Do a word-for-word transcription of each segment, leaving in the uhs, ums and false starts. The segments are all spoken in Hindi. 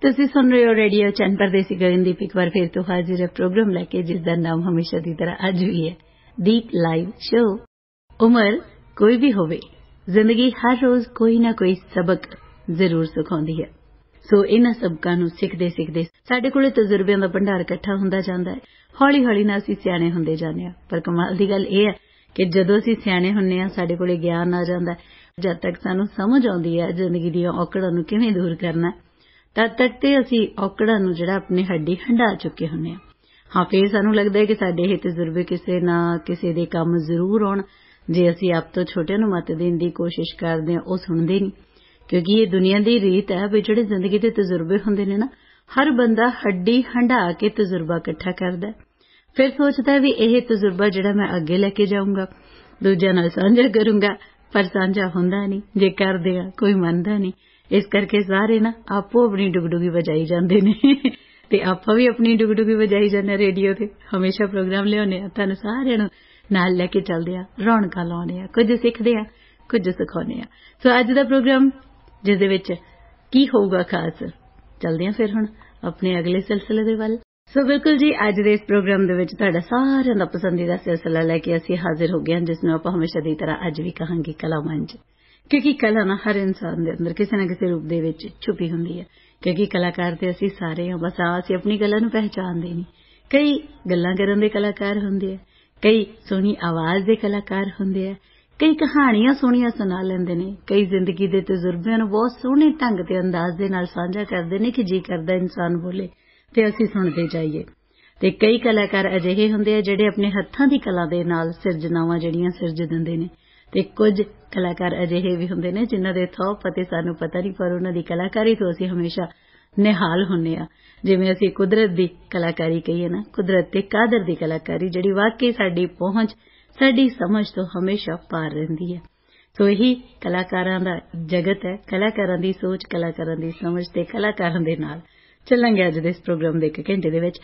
ਤੁਸੀਂ ਸੁਣ ਰਹੇ ਹੋ ਰੇਡੀਓ ਚੰਨ ਪਰਦੇਸੀ ਗਗਨਦੀਪ। ਇੱਕ ਵਾਰ ਫਿਰ ਤੋਂ ਹਾਜ਼ਰ ਹੈ ਪ੍ਰੋਗਰਾਮ ਲੈ ਕੇ, ਜਿਸ ਦਾ ਨਾਮ ਹਮੇਸ਼ਾ ਦੀ ਤਰ੍ਹਾਂ ਅੱਜ ਵੀ ਹੈ ਦੀਪ ਲਾਈਵ ਸ਼ੋ। ਉਮਰ ਕੋਈ ਵੀ ਹੋਵੇ, ਜ਼ਿੰਦਗੀ ਹਰ ਰੋਜ਼ ਕੋਈ ਨਾ ਕੋਈ ਸਬਕ ਜ਼ਰੂਰ ਸਿਖਾਉਂਦੀ ਹੈ। ਸੋ ਇਹਨਾਂ ਸਬਕਾਂ ਨੂੰ ਸਿੱਖਦੇ ਸਿੱਖਦੇ ਸਾਡੇ ਕੋਲੇ ਤਜਰਬਿਆਂ ਦਾ ਭੰਡਾਰ ਇਕੱਠਾ ਹੁੰਦਾ ਜਾਂਦਾ ਹੈ। ਹੌਲੀ ਹੌਲੀ ਨਾਲ ਅਸੀਂ ਸਿਆਣੇ ਹੁੰਦੇ ਜਾਂਦੇ ਹਾਂ। ਪਰ ਕਮਾਲ ਦੀ ਗੱਲ ਇਹ ਹੈ ਕਿ ਜਦੋਂ ਅਸੀਂ ਸਿਆਣੇ ਹੁੰਦੇ ਹਾਂ, ਸਾਡੇ ਕੋਲੇ ਗਿਆਨ ਆ ਜਾਂਦਾ। ਜਦ ਤੱਕ ਸਾਨੂੰ ਸਮਝ ਆਉਂਦੀ ਹੈ ਜ਼ਿੰਦਗੀ ਦੀਆਂ ਔਕੜਾਂ ਨੂੰ ਕਿਵੇਂ ਦੂਰ ਕਰਨਾ, ਤਦ ਤੱਕ ਤੇ ਅਸੀਂ ਔਕੜਾਂ ਨੂੰ ਜਿਹੜਾ ਆਪਣੇ ਹੱਡੀ ਹੰਢਾ ਚੁੱਕੇ ਹੁੰਦੇ ਹਾਂ। ਹਾਂ, ਫਿਰ ਸਾਨੂੰ ਲੱਗਦਾ ਹੈ ਕਿ ਸਾਡੇ ਇਹ ਤਜਰਬੇ ਕਿਸੇ ਨਾ ਕਿਸੇ ਦੇ ਕੰਮ ਜ਼ਰੂਰ ਆਉਣ। ਜੇ ਅਸੀਂ ਆਪ ਤੋਂ ਛੋਟੇ ਨੂੰ ਮਤ ਦੇਣ ਦੀ ਕੋਸ਼ਿਸ਼ ਕਰਦੇ ਹਾਂ, ਉਹ ਸੁਣਦੇ ਨਹੀਂ, ਕਿਉਂਕਿ ਇਹ ਦੁਨੀਆ ਦੀ ਰੀਤ ਹੈ ਵੀ ਜਿਹੜੇ ਜ਼ਿੰਦਗੀ ਦੇ ਤਜਰਬੇ ਹੁੰਦੇ ਨੇ ਨਾ, ਹਰ ਬੰਦਾ ਹੱਡੀ ਹੰਢਾ ਕੇ ਤਜਰਬਾ ਇਕੱਠਾ ਕਰਦਾ, ਫਿਰ ਸੋਚਦਾ ਵੀ ਇਹ ਤਜਰਬਾ ਜਿਹੜਾ ਮੈਂ ਅੱਗੇ ਲੈ ਕੇ ਜਾਊਂਗਾ, ਦੂਜਿਆਂ ਨਾਲ ਸਾਂਝਾ ਕਰੂੰਗਾ। ਪਰ ਸਾਂਝਾ ਹੁੰਦਾ ਨਹੀਂ, ਜੇ ਕਰਦੇ ਆ ਕੋਈ ਮੰਨਦਾ ਨਹੀਂ। ਇਸ ਕਰਕੇ ਸਾਰੇ ਨਾ ਆਪੋ ਆਪਣੀ ਡੁਗਡੁਗੀ ਵਜਾਈ ਜਾਂਦੇ ਨੇ ਤੇ ਆਪਾਂ ਵੀ ਆਪਣੀ ਡੁਗਡੁਗੀ ਵਜਾਈ ਜਾਂਦੇ। ਰੇਡੀਓ ਤੇ ਹਮੇਸ਼ਾ ਪ੍ਰੋਗਰਾਮ ਲਿਆਉਂਦੇ ਆ, ਤੁਹਾਨੂੰ ਸਾਰਿਆਂ ਨੂੰ ਨਾਲ ਲੈ ਕੇ ਚੱਲਦੇ ਆ, ਰੌਣਕਾਂ ਲਾਉਂਦੇ ਆ, ਕੁਝ ਸਿੱਖਦੇ ਆ, ਕੁਝ ਸਿਖਾਉਂਦੇ ਆ। ਸੋ ਅੱਜ ਦਾ ਪ੍ਰੋਗਰਾਮ ਜਿਸ ਦੇ ਵਿੱਚ ਕੀ ਹੋਊਗਾ ਖਾਸ, ਚੱਲਦੇ ਆ ਫਿਰ ਹੁਣ ਆਪਣੇ ਅਗਲੇ ਸਿਲਸਿਲੇ ਦੇ ਵੱਲ। ਸੋ ਬਿਲਕੁਲ ਜੀ, ਅੱਜ ਦੇ ਇਸ ਪ੍ਰੋਗਰਾਮ ਦੇ ਵਿੱਚ ਤੁਹਾਡਾ ਸਾਰਿਆਂ ਦਾ ਪਸੰਦੀਦਾ ਸਿਲਸਿਲਾ ਲੈ ਕੇ ਅਸੀਂ ਹਾਜ਼ਰ ਹੋ ਗਏ ਹਾਂ, ਜਿਸ ਨੂੰ ਆਪਾਂ ਹਮੇਸ਼ਾ ਦੀ ਤਰ੍ਹਾਂ ਅੱਜ ਵੀ ਕਹਾਂਗੇ ਕਲਾ ਮੰਚ। ਕਿਉਂਕਿ ਕਲਾ ਨਾ ਹਰ ਇਨਸਾਨ ਦੇ ਅੰਦਰ ਕਿਸੇ ਨਾ ਕਿਸੇ ਰੂਪ ਦੇ ਵਿੱਚ ਛੁਪੀ ਹੁੰਦੀ ਹੈ। ਕਿਉਂਕਿ ਕਲਾਕਾਰ ਤੇ ਅਸੀਂ ਸਾਰੇ ਹਾਂ, ਬਸ ਆ ਅਸੀਂ ਆਪਣੀ ਕਲਾ ਨੂੰ ਪਹਿਚਾਣਦੇ ਨਹੀਂ। ਕਈ ਗੱਲਾਂ ਕਰਨ ਦੇ ਕਲਾਕਾਰ ਹੁੰਦੇ ਆ, ਕਈ ਸੋਹਣੀ ਆਵਾਜ਼ ਦੇ ਕਲਾਕਾਰ ਹੁੰਦੇ ਆ, ਕਈ ਕਹਾਣੀਆਂ ਸੋਹਣੀਆਂ ਸੁਣਾ ਲੈਂਦੇ ਨੇ, ਕਈ ਜ਼ਿੰਦਗੀ ਦੇ ਤਜਰਬਿਆਂ ਨੂੰ ਬਹੁਤ ਸੋਹਣੇ ਢੰਗ ਤੇ ਅੰਦਾਜ਼ ਦੇ ਨਾਲ ਸਾਂਝਾ ਕਰਦੇ ਨੇ ਕਿ ਜੀ ਕਰਦਾ ਇਨਸਾਨ ਬੋਲੇ ਤੇ ਅਸੀਂ ਸੁਣਦੇ ਜਾਈਏ। ਤੇ ਕਈ ਕਲਾਕਾਰ ਅਜਿਹੇ ਹੁੰਦੇ ਆ ਜਿਹੜੇ ਆਪਣੇ ਹੱਥਾਂ ਦੀ ਕਲਾ ਦੇ ਨਾਲ ਸਿਰਜਣਾਵਾਂ ਜਿਹੜੀਆਂ ਸਿਰਜ ਦਿੰਦੇ ਨੇ। ਤੇ ਕੁਝ ਕਲਾਕਾਰ ਅਜਿਹੇ ਵੀ ਹੁੰਦੇ ਨੇ ਜਿਨ੍ਹਾਂ ਦੇ ਥੋਪ ਅਤੇ ਸਾਨੂੰ ਪਤਾ ਨਹੀਂ, ਪਰ ਉਹਨਾਂ ਦੀ ਕਲਾਕਾਰੀ ਤੋਂ ਅਸੀਂ ਹਮੇਸ਼ਾ ਨਿਹਾਲ ਹੁੰਦੇ ਹਾਂ। ਜਿਵੇਂ ਅਸੀਂ ਕੁਦਰਤ ਦੀ ਕਲਾਕਾਰੀ ਕਹੀਏ ਨਾ, ਕੁਦਰਤ ਤੇ ਕਾਦਰ ਦੀ ਕਲਾਕਾਰੀ ਜਿਹੜੀ ਵਾਕਈ ਸਾਡੀ ਪਹੁੰਚ, ਸਾਡੀ ਸਮਝ ਤੋਂ ਹਮੇਸ਼ਾ ਪਾਰ ਰਹਿੰਦੀ ਹੈ। ਸੋ ਇਹੀ ਕਲਾਕਾਰਾਂ ਦਾ ਜਗਤ ਹੈ, ਕਲਾਕਾਰਾਂ ਦੀ ਸੋਚ, ਕਲਾਕਾਰਾਂ ਦੀ ਸਮਝ ਤੇ ਕਲਾਕਾਰਾਂ ਦੇ ਨਾਲ ਚੱਲਾਂਗੇ ਅੱਜ ਦੇ ਇਸ ਪ੍ਰੋਗਰਾਮ ਦੇ ਇੱਕ ਘੰਟੇ ਦੇ ਵਿੱਚ।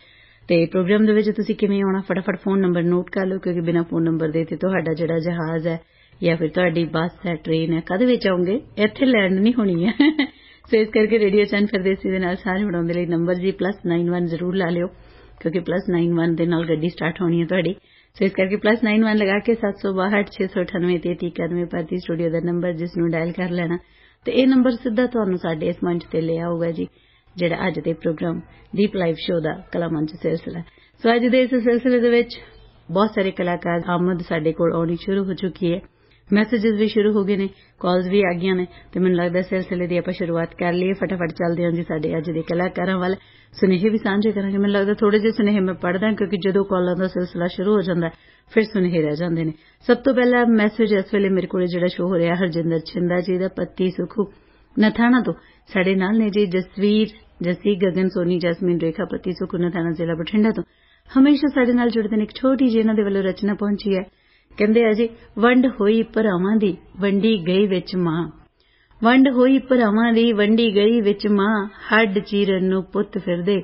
ਤੇ ਪ੍ਰੋਗਰਾਮ ਦੇ ਵਿੱਚ ਤੁਸੀਂ ਕਿਵੇਂ ਆਉਣਾ, ਫਟਾਫਟ ਫੋਨ ਨੰਬਰ ਨੋਟ ਕਰ ਲਓ, ਕਿਉਂਕਿ ਬਿਨਾਂ ਫੋਨ ਨੰਬਰ ਦੇ ਤੇ ਤੁਹਾਡਾ ਜਿਹੜਾ ਜਹਾਜ਼ ਹੈ ਜਾਂ ਫਿਰ ਤੁਹਾਡੀ ਬੱਸ ਹੈ, ਟ੍ਰੇਨ ਹੈ, ਕਦੇ ਵਿੱਚ ਆਉਂਗੇ, ਇੱਥੇ ਲੈਂਡ ਨਹੀਂ ਹੋਣੀ ਹੈ। ਸੋ ਇਸ ਕਰਕੇ ਰੇਡੀਓ ਚੰਨ ਪਰਦੇਸੀ ਦੇ ਨਾਲ ਸਾਰੇ ਬਣਾਉਣ ਦੇ ਲਈ ਨੰਬਰ ਜੀ ਪਲੱਸ ਨਾਈਨ ਵਨ ਜ਼ਰੂਰ ਲਾ ਲਿਓ, ਕਿਉਂਕਿ ਪਲੱਸ ਨਾਈਨ ਵਨ ਦੇ ਨਾਲ ਗੱਡੀ ਸਟਾਰਟ ਹੋਣੀ ਹੈ ਤੁਹਾਡੀ। ਸੋ ਇਸ ਕਰਕੇ ਪਲੱਸ ਨਾਈਨ ਵਨ ਲਗਾ ਕੇ ਸੱਤ ਸੌ ਬਾਹਠ ਛੇ ਸੌ ਅਠਾਨਵੇਂ ਤੇਤੀ ਇਕਾਨਵੇਂ ਭਾਰਤੀ ਸਟੂਡੀਓ ਦਾ ਨੰਬਰ, ਜਿਸ ਨੂੰ ਡਾਇਲ ਕਰ ਲੈਣਾ ਤੇ ਇਹ ਨੰਬਰ ਸਿੱਧਾ ਤੁਹਾਨੂੰ ਸਾਡੇ ਇਸ ਮੰਚ ਤੇ ਲਿਆ ਆਊਗਾ ਜੀ, ਜਿਹੜਾ ਅੱਜ ਦੇ ਪ੍ਰੋਗਰਾਮ ਦੀਪ ਲਾਈਵ ਸ਼ੋ ਦਾ ਕਲਾ ਮੰਚ ਸਿਲਸਿਲਾ। ਸੋ ਅੱਜ ਦੇ ਇਸ ਸਿਲਸਿਲੇ ਦੇ ਵਿੱਚ ਬਹੁਤ ਸਾਰੇ ਕਲਾਕਾਰ ਆਮਦ ਸਾਡੇ ਕੋਲ ਆਉਣੀ ਸ਼ੁਰੂ ਹੋ ਚੁੱਕੀ ਹੈ, ਮੈਸੇਜਸ ਵੀ ਸ਼ੁਰੂ ਹੋ ਗਏ ਨੇ, ਕਾਲਸ ਵੀ ਆ ਗਈਆਂ ਨੇ, ਤੇ ਮੈਨੂੰ ਲੱਗਦਾ ਸਿਲਸਿਲੇ ਦੀ ਆਪਾਂ ਸ਼ੁਰੂਆਤ ਕਰ ਲਈਏ। ਫਟਾਫਟ ਚੱਲਦੇ ਹਾਂ ਜੀ ਸਾਡੇ ਅੱਜ ਦੇ ਕਲਾਕਾਰਾਂ ਵੱਲ, ਸੁਨੇਹੇ ਵੀ ਸਾਂਝੇ ਕਰਾਂਗੇ। ਮੈਨੂੰ ਲੱਗਦਾ ਥੋੜੇ ਜਿਹੇ ਸੁਨੇਹੇ ਮੈਂ ਪੜ੍ਹਦਾ, ਕਿਉਂਕਿ ਜਦੋਂ ਕਾਲਾਂ ਦਾ ਸਿਲਸਿਲਾ ਸ਼ੁਰੂ ਹੋ ਜਾਂਦਾ ਫਿਰ ਸੁਨੇਹੇ ਰਹਿ ਜਾਂਦੇ ਨੇ। ਸਭ ਤੋਂ ਪਹਿਲਾ ਮੈਸੇਜ ਇਸ ਵੇਲੇ ਮੇਰੇ ਕੋਲ ਜਿਹੜਾ ਸ਼ੋਅ ਹੋ ਰਿਹਾ ਹਰਜਿੰਦਰ ਛਿੰਦਾ ਜੀ ਦਾ, ਪੱਤੀ ਸੁਖੂ ਨਥਾਣਾ ਤੋਂ ਸਾਡੇ ਨਾਲ ਨੇ ਜੀ। ਜਸਵੀਰ ਜਸੀ ਗਗਨ ਸੋਨੀ ਜਸਮੀਨ ਰੇਖਾ ਪੱਤੀ ਸੁਖੂ ਨਥਾਣਾ ਜ਼ਿਲ੍ਹਾ ਬਠਿੰਡਾ ਤੋਂ ਹਮੇਸ਼ਾ ਸਾਡੇ ਨਾਲ ਜੁੜਦੇ ਨੇ। ਇੱਕ ਛੋਟੀ ਜਿਹੀ ਇਹਨਾਂ ਦੇ ਵੱਲੋਂ ਰਚਨਾ ਪਹੁੰਚੀ ਹੈ, ਕਹਿੰਦੇ ਆ ਜੀ, ਵੰਡ ਹੋਈ ਭਰਾਵਾਂ ਦੀ ਵੰਡੀ ਗਈ ਵਿੱਚ ਮਾਂ, ਵੰਡ ਹੋਈ ਭਰਾਵਾਂ ਦੀ ਵੰਡੀ ਗਈ ਵਿੱਚ ਮਾਂ, ਹੱਡ ਚੀਰਨ ਨੂੰ ਪੁੱਤ ਫਿਰਦੇ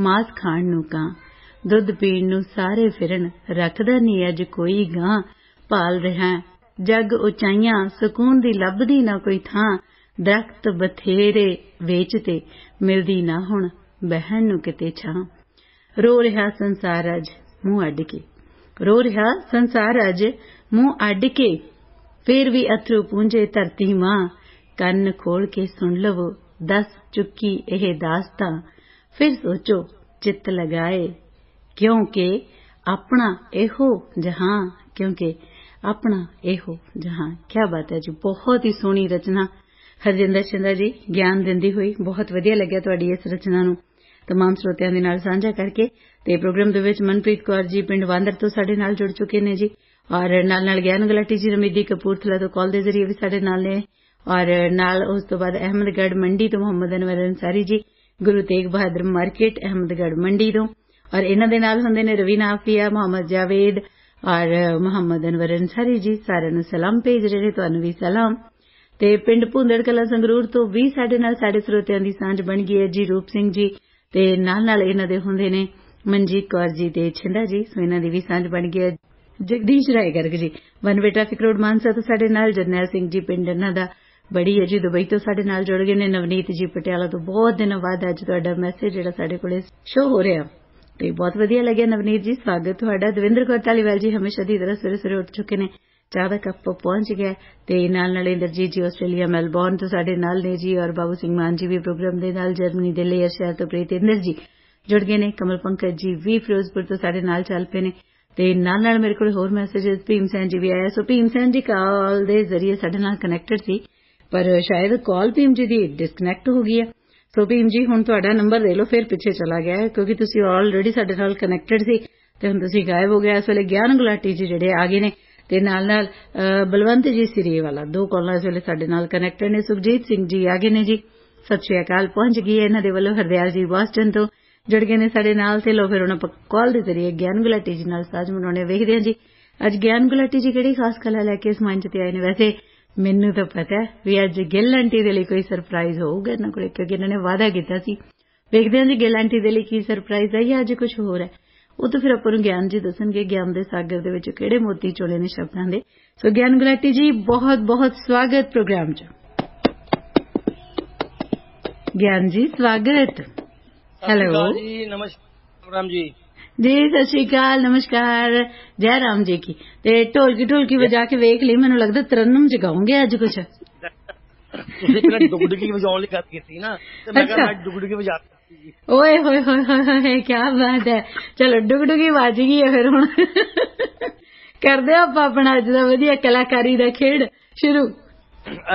ਮਾਸ ਖਾਣ ਨੂੰ ਕਾਂ, ਦੁੱਧ ਪੀਣ ਨੂੰ ਸਾਰੇ ਫਿਰਨ ਰੱਖਦਾ ਨਹੀਂ ਅੱਜ ਕੋਈ ਗਾਂ, ਭਾਲ ਰਿਹਾ ਜੱਗ ਉਚਾਈਆਂ ਸਕੂਨ ਦੀ ਲੱਭਦੀ ਨਾ ਕੋਈ ਥਾਂ, ਦਰਖਤ ਬਥੇਰੇ ਵੇਚ ਤੇ ਮਿਲਦੀ ਨਾ ਹੁਣ ਬਹਿਣ ਨੂੰ ਕਿਤੇ ਛਾਂ, ਰੋ ਰਿਹਾ ਸੰਸਾਰ ਅੱਜ ਮੂੰਹ ਅੱਡ ਕੇ, ਰੋ ਰਿਹਾ ਸੰਸਾਰ ਅੱਜ ਮੂੰਹ ਅੱਡ ਕੇ, ਫੇਰ ਵੀ ਅਥਰੂ ਪੂੰਝੇ ਧਰਤੀ ਮਾਂ, ਕੰਨ ਖੋਲ ਕੇ ਸੁਣ ਲਵੋ ਦੱਸ ਚੁੱਕੀ ਇਹ ਦਾਸਤਾਂ, ਫਿਰ ਸੋਚੋ ਚਿੱਤ ਲਗਾਏ ਕਿਉਂਕਿ ਆਪਣਾ ਇਹੋ ਜਹਾਂ, ਕਿਉਂਕਿ ਆਪਣਾ ਇਹੋ ਜਹਾਂ। ਕਿਆ ਬਾਤ ਹੈ ਜੀ, ਬਹੁਤ ਹੀ ਸੋਹਣੀ ਰਚਨਾ ਹਰਜਿੰਦਰ ਛਿੰਦਾ ਜੀ ਗਿਆਨ ਦਿੰਦੀ ਹੋਈ, ਬਹੁਤ ਵਧੀਆ ਲੱਗਿਆ ਤੁਹਾਡੀ ਇਸ ਰਚਨਾ ਨੂੰ तमाम श्रोतिया के नाल साझा करके। ते प्रोग्राम दे विच मनप्रीत कौर जी पिंड वांदर तो साडे नाल जुड़ चुके ने जी, और नाल नाल ज्ञान गलाटी जी रमीदी कपूरथला तो कॉल दे जरिए भी साडे नाल ने, और नाल उस तो बाद अहमदगढ़ मंडी तो मोहम्मद अनवर अंसारी जी, गुरु तेग बहादुर मार्केट अहमदगढ़ मंडी तो, और इन्हां दे नाल हुंदे ने रवीना आफिया मोहम्मद जावेद और मोहम्मद अनवर अंसारी जी, सारे नूं सलाम भेज रहे ने, तुहानूं भी सलाम। ते पिंड भुंदड़ कलां संगरूर तो भी साडे नाल साडे श्रोतियां दी सांझ बन गई है जी, रूप सिंह जी ਤੇ ਨਾਲ ਨਾਲ ਇਹਨਾਂ ਦੇ ਹੁੰਦੇ ਨੇ ਮਨਜੀਤ ਕੌਰ ਜੀ ਤੇ ਛਿੰਦਾ ਜੀ, ਸੋ ਇਹਨਾਂ ਦੀ ਵੀ ਸਾਂਝ ਬਣ ਗਈ ਹੈ। ਜਗਦੀਸ਼ ਰਾਏ ਗਰਗ ਜੀ ਵਨਵੇ ਟ੍ਰੈਫਿਕ ਰੋਡ ਮਾਨਸਾ ਤੋਂ ਸਾਡੇ ਨਾਲ, ਜਰਨੈਲ ਸਿੰਘ ਜੀ ਪਿੰਡ ਇਹਨਾਂ ਦਾ, बड़ी है जी दुबई तो साढ़े नाल जुड़ गए ने नवनीत जी पटियाला तो बहुत दिनों बाद अज तुहाडा मैसेज जिहड़ा साडे कोले शो हो रहा तो बहुत वधिया लगे नवनीत जी स्वागत तुहाडा। दविंद्र कौर ढालीवाल जी हमेशा दी तरह सवेरे सवेरे उठ चुके ने चाह का कप पहुंच गया ते नाल इंद्रजीत जी आस्ट्रेलिया मेलबोर्न तो साडे नाल ने जी और बाबू सिंह मान जी भी प्रोग्राम दे नाल जर्मनी दे लेयर शहर तो प्रीतेंद्र जी जुड़ गए ने कमल पंकज जी भी फिरोजपुर तो साडे नाल चल पे ने ते नाल नाल मेरे कोल होर मैसेजेस भीम सैन जी भी आया सो भीम सैन जी कॉल दे जरिए साडे नाल कनेक्टेड सी पर शायद कॉल भीम जी दी डिस्कनेक्ट हो गई है सो भीम जी हुण तुहाडा नंबर दे लो फिर पिछे चला गया है क्योंकि तुसी ऑलरेडी साडे नाल कनेक्टेड सी ते हुण तुसी गायब हो गए। इस वेले ज्ञान गुलाटी जी जिहड़े आ गए ने ते नाल नाल बलवंत जी सिरे वाला दो कॉलर इस वेले साडे नाल कनेक्टेड ने। सुखजीत सिंह जी आ गए ने जी सत श्री अकाल पहुंच गई है इन्हां दे वल्लों। हरदयाल जी बॉस्टन तो जुड़ गए ने साडे नाल ते लो फिर हुण आपां कॉल दे जरिए ज्ञान गुलाटी जी नाल साझ मनाउने वेखदे हां जी अज ज्ञान गुलाटी जी किहड़ी खास कला लैके इस मंच ते आए ने। वैसे ਮੈਨੂੰ ਤਾਂ ਪਤਾ ਹੈ ਵੀ ਅੱਜ ਗਿੱਲ ਆਂਟੀ ਦੇ ਲਈ ਕੋਈ ਸਰਪ੍ਰਾਈਜ਼ ਹੋਊਗਾ ਇਹਨਾਂ ਕੋਲ ਕਿਉਂਕਿ ਇਹਨਾਂ ਨੇ ਵਾਅਦਾ ਕੀਤਾ ਸੀ ਵੇਖਦੇ ਹਾਂ ਜੀ ਗਿੱਲ ਆਂਟੀ ਦੇ ਲਈ ਕੀ ਸਰਪ੍ਰਾਈਜ਼ ਹੈ ਜਾਂ ਅੱਜ ਕੁਝ ਹੋਰ ਹੈ ਉਹ ਤਾਂ ਫਿਰ ਆਪਾਂ ਨੂੰ ਗਿਆਨ ਜੀ ਦੱਸਣਗੇ ਗਿਆਨ ਦੇ ਸਾਗਰ ਦੇ ਵਿੱਚ ਕਿਹੜੇ ਮੋਤੀ ਚੋਲੇ ਨੇ ਸ਼ਬਦਾਂ ਦੇ। ਸੋ ਗਿਆਨ ਗੁਲਾਟੀ ਜੀ ਬਹੁਤ ਬਹੁਤ ਸਵਾਗਤ ਪ੍ਰੋਗਰਾਮ 'ਚ। ਗਿਆਨ ਜੀ ਸਵਾਗਤ। ਹੈਲੋ ਜੀ ਨਮਸਕਾਰ ਰਾਮ ਜੀ जी सत श्री अकाल नमस्कार जय राम जी की ते ढोलकी ढोलकी बजा के वेख ली मैनू लगदा तरन्नम जगाऊंगे अज कुछ डुगडुगी बजाउण लई गल कीती ना ते मैं कहा अज डुगडुगी बजा ओए होए होए क्या बात है चलो डुगडुगी वज गई है फिर हुण करदे आपां अपना अज दा वधिया कलाकारी दा खेड शुरू।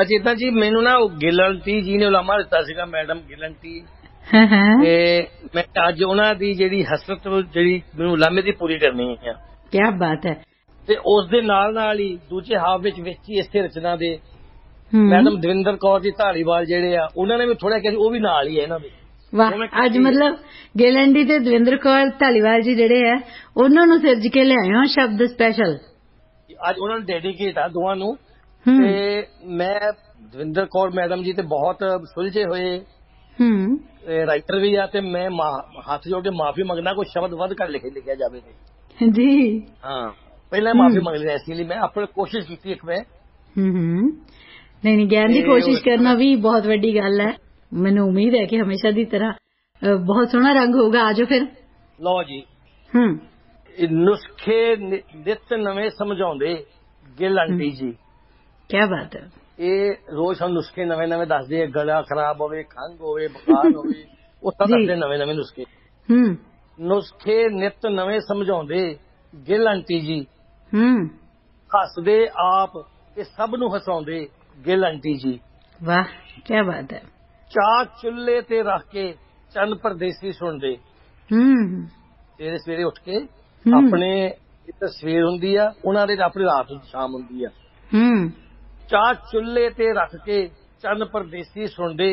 अचेता जी मैनू ना गिलंती जी ने उलामा दिता सीगा मैडम गिलंती मैं अज उन्हां दी जिहड़ी हसरत जिहड़ी मैनूं लामे दी पूरी करनी है क्या बात है ते उस दे नाल नाल ही दूजे हाफ विच विच ही इसे रचना दे मैडम दविंदर कौर जी ढालीवाल जिहड़े आ उन्हां ने भी थोड़ा कहा वो भी नाल ही है इन्हां दे। वाह अज मतलब गेलंडी ते दविंदर कौर ढालीवाल जी जिहड़े है उन्हां नूं सिरज के लिआए हो शब्द स्पेशल अज उन्हां नूं डेडिकेट आ दोवां नूं ते मैं दविंदर कौर मैडम जी ते बहुत सुलझे होए राइटर भी आते मैं हाथ जोड़ के माफी मंगना कोई शब्द वध कर लिखे लिखा जावे जी हाँ पहले माफी मंग लिया इसलिए मैं अपने कोशिश की थी एक मैं नहीं नहीं ज्ञान की कोशिश करना भी बहुत बड़ी गल है मैंने उम्मीद है कि हमेशा दी तरह बहुत सोहना रंग होगा। आज फिर लो जी नुस्खे नित नवे समझाउंदे गिल आंटी जी क्या बात है ਇਹ ਰੋਜ਼ ਸਾਨੂੰ ਨੁਸਖੇ ਨਵੇਂ ਨਵੇਂ ਦੱਸਦੇ ਗਲਾ ਖਰਾਬ ਹੋਵੇ ਖੰਘ ਹੋਵੇ ਬੁਖਾਰ ਹੋਵੇ ਉਹ ਸਭ ਦੱਸਦੇ ਨਵੇਂ ਨਵੇਂ ਨੁਸਖੇ ਹੂੰ ਨੁਸਖੇ ਨਿਤ ਨਵੇਂ ਸਮਝਾਉਂਦੇ ਗਿੱਲ ਆਂਟੀ ਜੀ ਹੂੰ ਹੱਸਦੇ ਆਪ ਤੇ ਸਭ ਨੂੰ ਹਸਾਉਂਦੇ ਗਿੱਲ ਆਂਟੀ ਜੀ ਵਾਹ ਕੀ ਬਾਤ ਹੈ ਚਾਕ ਚੁੱਲੇ ਤੇ ਰੱਖ ਕੇ ਚੰਨ ਪਰਦੇਸੀ ਸੁਣਦੇ ਹੂੰ ਸਵੇਰੇ ਸਵੇਰੇ ਉੱਠ ਕੇ ਆਪਣੇ ਇੱਕ ਸਵੇਰ ਹੁੰਦੀ ਆ ਉਹਨਾਂ ਦੇ ਆਪਣੀ ਰਾਤ ਸ਼ਾਮ ਹੁੰਦੀ ਆ ਹੂੰ ਚਾਹ ਚੁੱਲ੍ਹੇ ਤੇ ਰੱਖ ਕੇ ਚੰਨ ਪਰਦੇਸੀ ਸੁਣਦੇ